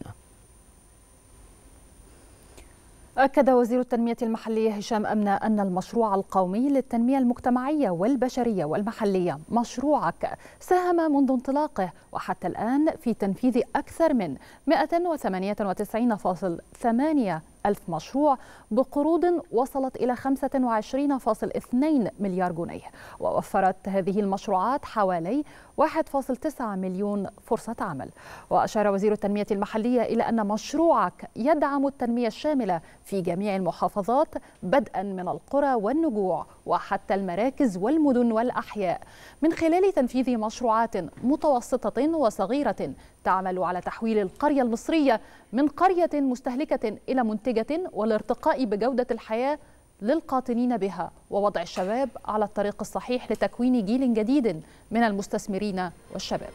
أكد وزير التنمية المحلية هشام أمنى أن المشروع القومي للتنمية المجتمعية والبشرية والمحلية مشروعك ساهم منذ انطلاقه وحتى الآن في تنفيذ أكثر من مئة وثمانية وتسعين فاصل ثمانية ألف مشروع بقروض وصلت إلى خمسة وعشرين فاصل اثنين مليار جنيه، ووفرت هذه المشروعات حوالي واحد فاصل تسعة مليون فرصة عمل. وأشار وزير التنمية المحلية إلى أن مشروعك يدعم التنمية الشاملة في جميع المحافظات بدءا من القرى والنجوع وحتى المراكز والمدن والأحياء، من خلال تنفيذ مشروعات متوسطة وصغيرة تعمل على تحويل القرية المصرية من قرية مستهلكة إلى منتجة، والارتقاء بجودة الحياة للقاطنين بها، ووضع الشباب على الطريق الصحيح لتكوين جيل جديد من المستثمرين والشباب.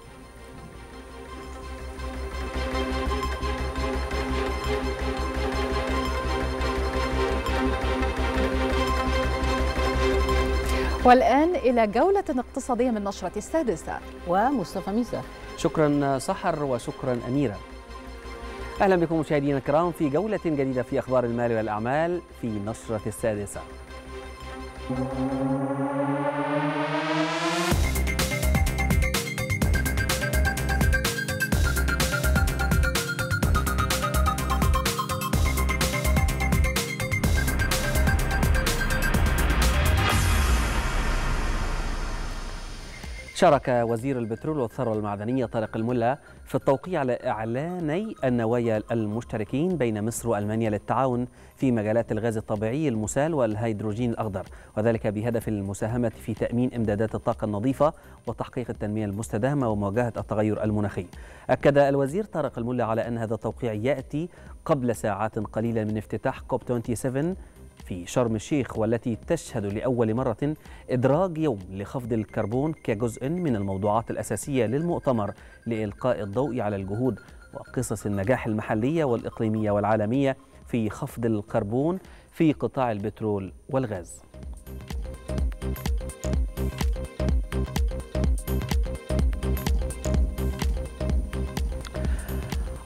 والآن إلى جولة اقتصادية من نشرة السادسة ومصطفى ميزة. شكرا سحر وشكرا أميرة. أهلا بكم مشاهدينا الكرام في جولة جديدة في أخبار المال والأعمال في نشرة السادسة. شارك وزير البترول والثروة المعدنية طارق الملا في التوقيع على إعلاني النوايا المشتركين بين مصر وألمانيا للتعاون في مجالات الغاز الطبيعي المسال والهيدروجين الأخضر، وذلك بهدف المساهمة في تأمين إمدادات الطاقة النظيفة وتحقيق التنمية المستدامة ومواجهة التغير المناخي. أكد الوزير طارق الملا على أن هذا التوقيع يأتي قبل ساعات قليلة من افتتاح كوب سبعة وعشرين في شرم الشيخ، والتي تشهد لأول مرة إدراج يوم لخفض الكربون كجزء من الموضوعات الأساسية للمؤتمر لإلقاء الضوء على الجهود وقصص النجاح المحلية والإقليمية والعالمية في خفض الكربون في قطاع البترول والغاز.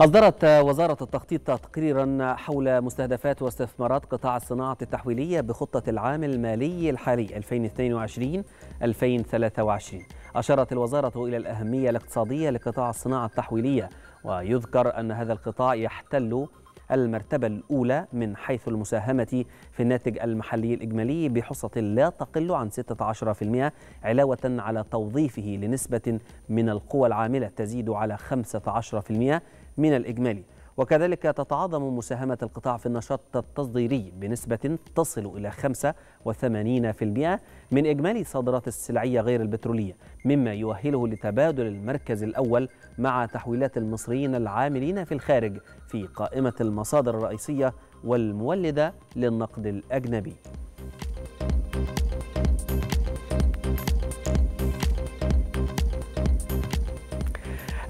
أصدرت وزارة التخطيط تقريرا حول مستهدفات واستثمارات قطاع الصناعة التحويلية بخطة العام المالي الحالي ألفين واثنين وعشرين ألفين وثلاثة وعشرين. أشارت الوزارة إلى الأهمية الاقتصادية لقطاع الصناعة التحويلية، ويذكر أن هذا القطاع يحتل المرتبة الأولى من حيث المساهمة في الناتج المحلي الإجمالي بحصة لا تقل عن ستة عشر بالمئة، علاوة على توظيفه لنسبة من القوى العاملة تزيد على خمسة عشر بالمئة من الإجمالي. وكذلك تتعاظم مساهمة القطاع في النشاط التصديري بنسبة تصل إلى خمسة وثمانين بالمئة من إجمالي الصادرات السلعية غير البترولية، مما يؤهله لتبادل المركز الأول مع تحويلات المصريين العاملين في الخارج في قائمة المصادر الرئيسية والمولدة للنقد الأجنبي.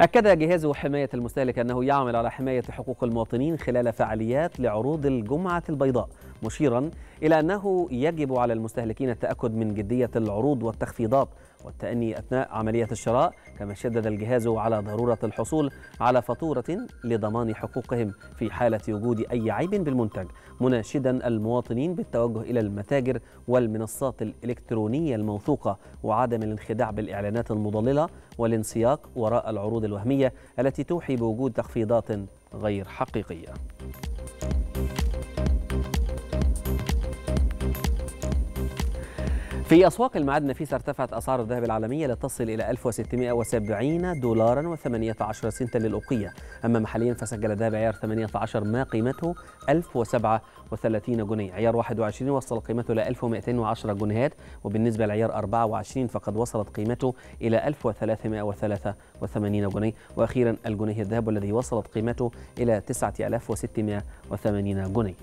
أكد جهاز حماية المستهلك أنه يعمل على حماية حقوق المواطنين خلال فعاليات لعروض الجمعة البيضاء، مشيرا إلى أنه يجب على المستهلكين التأكد من جدية العروض والتخفيضات والتأني أثناء عملية الشراء، كما شدد الجهاز على ضرورة الحصول على فاتورة لضمان حقوقهم في حالة وجود أي عيب بالمنتج، مناشدا المواطنين بالتوجه إلى المتاجر والمنصات الإلكترونية الموثوقة وعدم الانخداع بالإعلانات المضللة والانسياق وراء العروض الوهمية التي توحي بوجود تخفيضات غير حقيقية. في أسواق المعاد النفيسة ارتفعت أسعار الذهب العالمية لتصل إلى ألف وستمئة وسبعين دولارا وثمانية عشر سنتا للأوقية، أما محليا فسجل الذهب عيار ثمانية عشر ما قيمته ألف وسبعة وثلاثين جنيه، عيار واحد وعشرين وصل قيمته إلى ألف ومئتين وعشرة جنيهات، وبالنسبة لعيار أربعة وعشرين فقد وصلت قيمته إلى ألف وثلاثمئة وثلاثة وثمانين جنيه، وأخيرا الجنيه الذهب الذي وصلت قيمته إلى تسعة آلاف وستمئة وثمانين جنيه.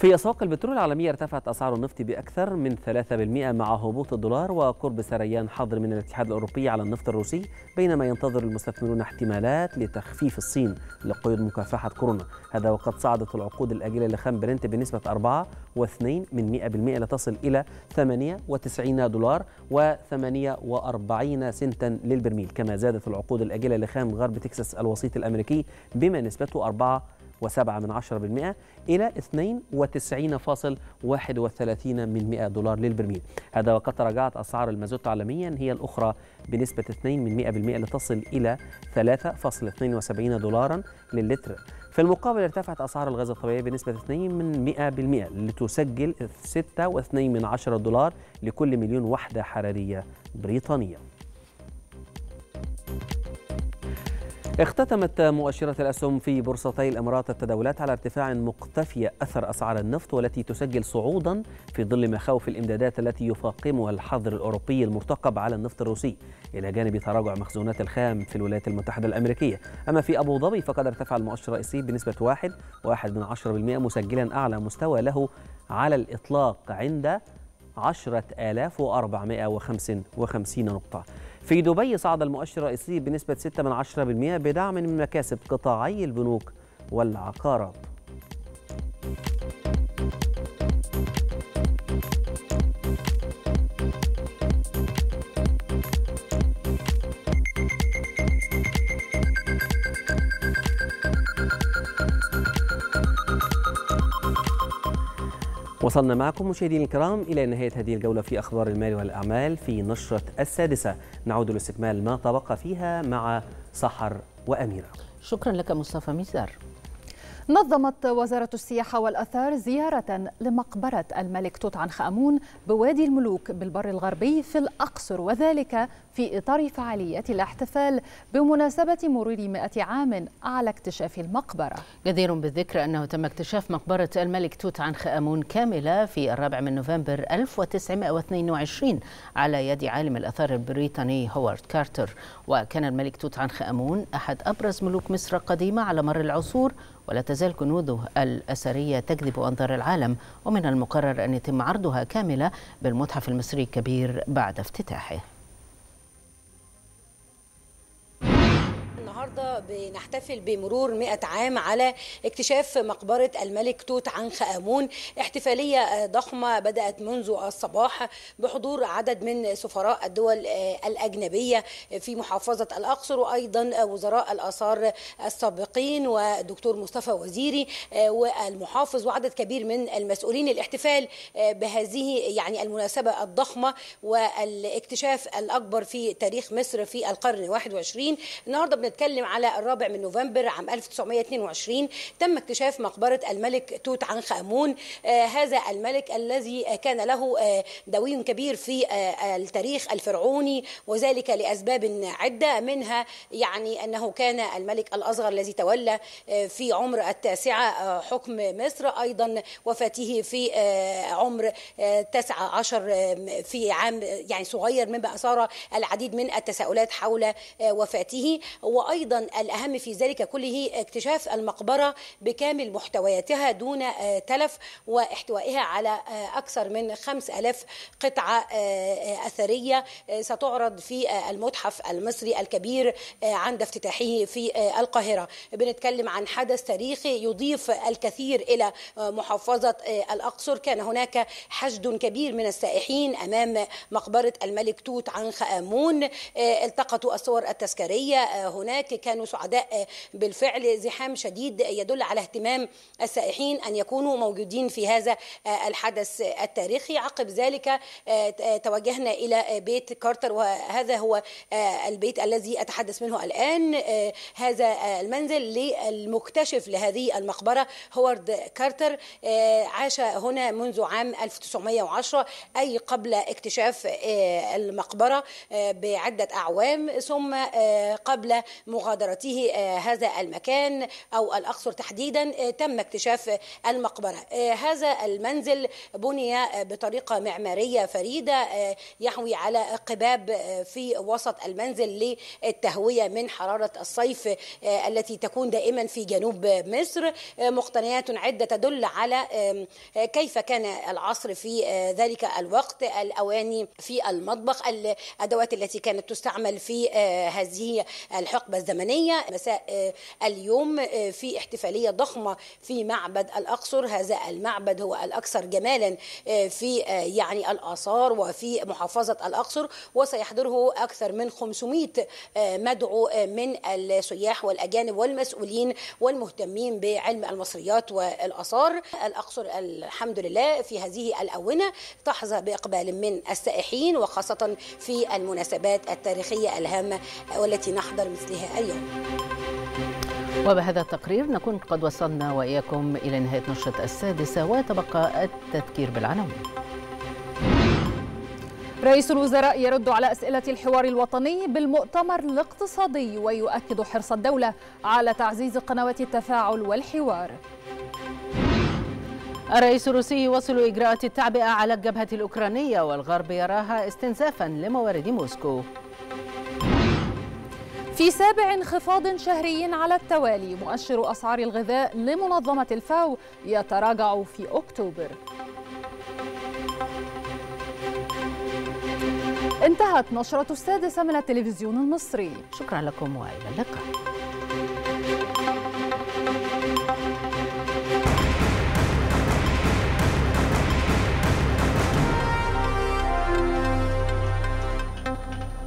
في أسواق البترول العالمية ارتفعت أسعار النفط بأكثر من ثلاثة بالمئة مع هبوط الدولار وقرب سريان حظر من الاتحاد الأوروبي على النفط الروسي، بينما ينتظر المستثمرون احتمالات لتخفيف الصين لقيود مكافحة كورونا، هذا وقد صعدت العقود الأجلة لخام برنت بنسبة أربعة فاصلة اثنين بالمئة لتصل إلى ثمانية وتسعين دولار وثمانية وأربعين سنتا للبرميل، كما زادت العقود الأجلة لخام غرب تكساس الوسيط الأمريكي بما نسبته أربعة وسبعة من عشرة بالمئة إلى اثنين وتسعين فاصل واحد وثلاثين من مئة دولار للبرميل، هذا وقد تراجعت أسعار المازوت عالميا هي الأخرى بنسبة اثنين من مئة بالمئة لتصل إلى ثلاثة فاصل اثنين وسبعين دولارا للتر. في المقابل ارتفعت أسعار الغاز الطبيعي بنسبة اثنين من مئة بالمئة لتسجل ستة واثنين من عشرة دولار لكل مليون وحدة حرارية بريطانية. اختتمت مؤشرات الأسهم في بورصتي الإمارات التداولات على ارتفاع مقتفي أثر أسعار النفط، والتي تسجل صعودا في ظل مخاوف الإمدادات التي يفاقمها الحظر الأوروبي المرتقب على النفط الروسي، إلى جانب تراجع مخزونات الخام في الولايات المتحدة الأمريكية. أما في أبو ظبي فقد ارتفع المؤشر الرئيسي بنسبة واحد واحد من عشرة بالمئة مسجلا أعلى مستوى له على الإطلاق عند عشرة آلاف وأربعمئة وخمسة وخمسين نقطة. في دبي صعد المؤشر الرئيسي بنسبة ستة من عشرة بالمئة بدعم من مكاسب قطاعي البنوك والعقارات. وصلنا معكم مشاهدينا الكرام إلى نهاية هذه الجولة في أخبار المال والأعمال في نشرة السادسة، نعود لاستكمال ما تبقى فيها مع سحر وأميرة. شكرا لك مصطفى ميزار. نظمت وزارة السياحة والآثار زيارة لمقبرة الملك توت عنخ آمون بوادي الملوك بالبر الغربي في الأقصر، وذلك في إطار فعاليات الاحتفال بمناسبة مرور مائة عام على اكتشاف المقبرة. جدير بالذكر أنه تم اكتشاف مقبرة الملك توت عنخ آمون كاملة في الرابع من نوفمبر ألف وتسعمائة واثنين وعشرين على يد عالم الآثار البريطاني هوارد كارتر. وكان الملك توت عنخ آمون أحد أبرز ملوك مصر القديمة على مر العصور، ولا تزال كنوزه الأثرية تجذب أنظار العالم، ومن المقرر أن يتم عرضها كاملة بالمتحف المصري الكبير بعد افتتاحه. النهارده بنحتفل بمرور مائة عام على اكتشاف مقبرة الملك توت عنخ آمون، احتفالية ضخمة بدأت منذ الصباح بحضور عدد من سفراء الدول الأجنبية في محافظة الأقصر، وأيضا وزراء الآثار السابقين ودكتور مصطفى وزيري والمحافظ وعدد كبير من المسؤولين. الاحتفال بهذه يعني المناسبة الضخمة والاكتشاف الأكبر في تاريخ مصر في القرن الواحد والعشرين. النهارده بنتكلم على الرابع من نوفمبر عام ألف وتسعمائة واثنين وعشرين تم اكتشاف مقبرة الملك توت عنخ آمون، آه هذا الملك الذي كان له آه دوين كبير في آه التاريخ الفرعوني، وذلك لأسباب عدة، منها يعني أنه كان الملك الأصغر الذي تولى آه في عمر التاسعة آه حكم مصر، أيضا وفاته في آه عمر آه تسعة عشر آه في عام يعني صغير، مما أثار العديد من التساؤلات حول آه وفاته. وأيضا أيضا الأهم في ذلك كله اكتشاف المقبرة بكامل محتوياتها دون تلف، واحتوائها على أكثر من خمسة آلاف قطعة أثرية ستعرض في المتحف المصري الكبير عند افتتاحه في القاهرة. بنتكلم عن حدث تاريخي يضيف الكثير إلى محافظة الأقصر. كان هناك حشد كبير من السائحين أمام مقبرة الملك توت عنخ آمون، التقطوا الصور التذكارية هناك، كانوا سعداء بالفعل. زحام شديد يدل على اهتمام السائحين أن يكونوا موجودين في هذا الحدث التاريخي. عقب ذلك توجهنا إلى بيت كارتر، وهذا هو البيت الذي أتحدث منه الآن. هذا المنزل للمكتشف لهذه المقبرة هوارد كارتر، عاش هنا منذ عام ألف وتسعمائة وعشرة، أي قبل اكتشاف المقبرة بعدة أعوام، ثم قبل مغادرته هذا المكان أو الأقصر تحديدا تم اكتشاف المقبرة. هذا المنزل بني بطريقة معمارية فريدة، يحوي على قباب في وسط المنزل للتهوية من حرارة الصيف التي تكون دائما في جنوب مصر. مقتنيات عدة تدل على كيف كان العصر في ذلك الوقت، الأواني في المطبخ، الأدوات التي كانت تستعمل في هذه الحقبة الزمنية. مساء اليوم في احتفالية ضخمة في معبد الأقصر، هذا المعبد هو الأكثر جمالا في يعني الآثار وفي محافظة الأقصر، وسيحضره أكثر من خمسمائة مدعو من السياح والأجانب والمسؤولين والمهتمين بعلم المصريات والآثار. الأقصر الحمد لله في هذه الأونة تحظى بإقبال من السائحين، وخاصة في المناسبات التاريخية الهامة والتي نحضر مثلها اليوم. وبهذا التقرير نكون قد وصلنا وإياكم إلى نهاية نشرة السادسة، وتبقى التذكير بالعناوين. رئيس الوزراء يرد على أسئلة الحوار الوطني بالمؤتمر الاقتصادي، ويؤكد حرص الدولة على تعزيز قنوات التفاعل والحوار. الرئيس الروسي يواصل إجراءات التعبئة على الجبهة الأوكرانية، والغرب يراها استنزافا لموارد موسكو. في سابع انخفاض شهري على التوالي، مؤشر أسعار الغذاء لمنظمة الفاو يتراجع في أكتوبر. انتهت نشرة السادسة من التلفزيون المصري. شكرا لكم وإلى اللقاء.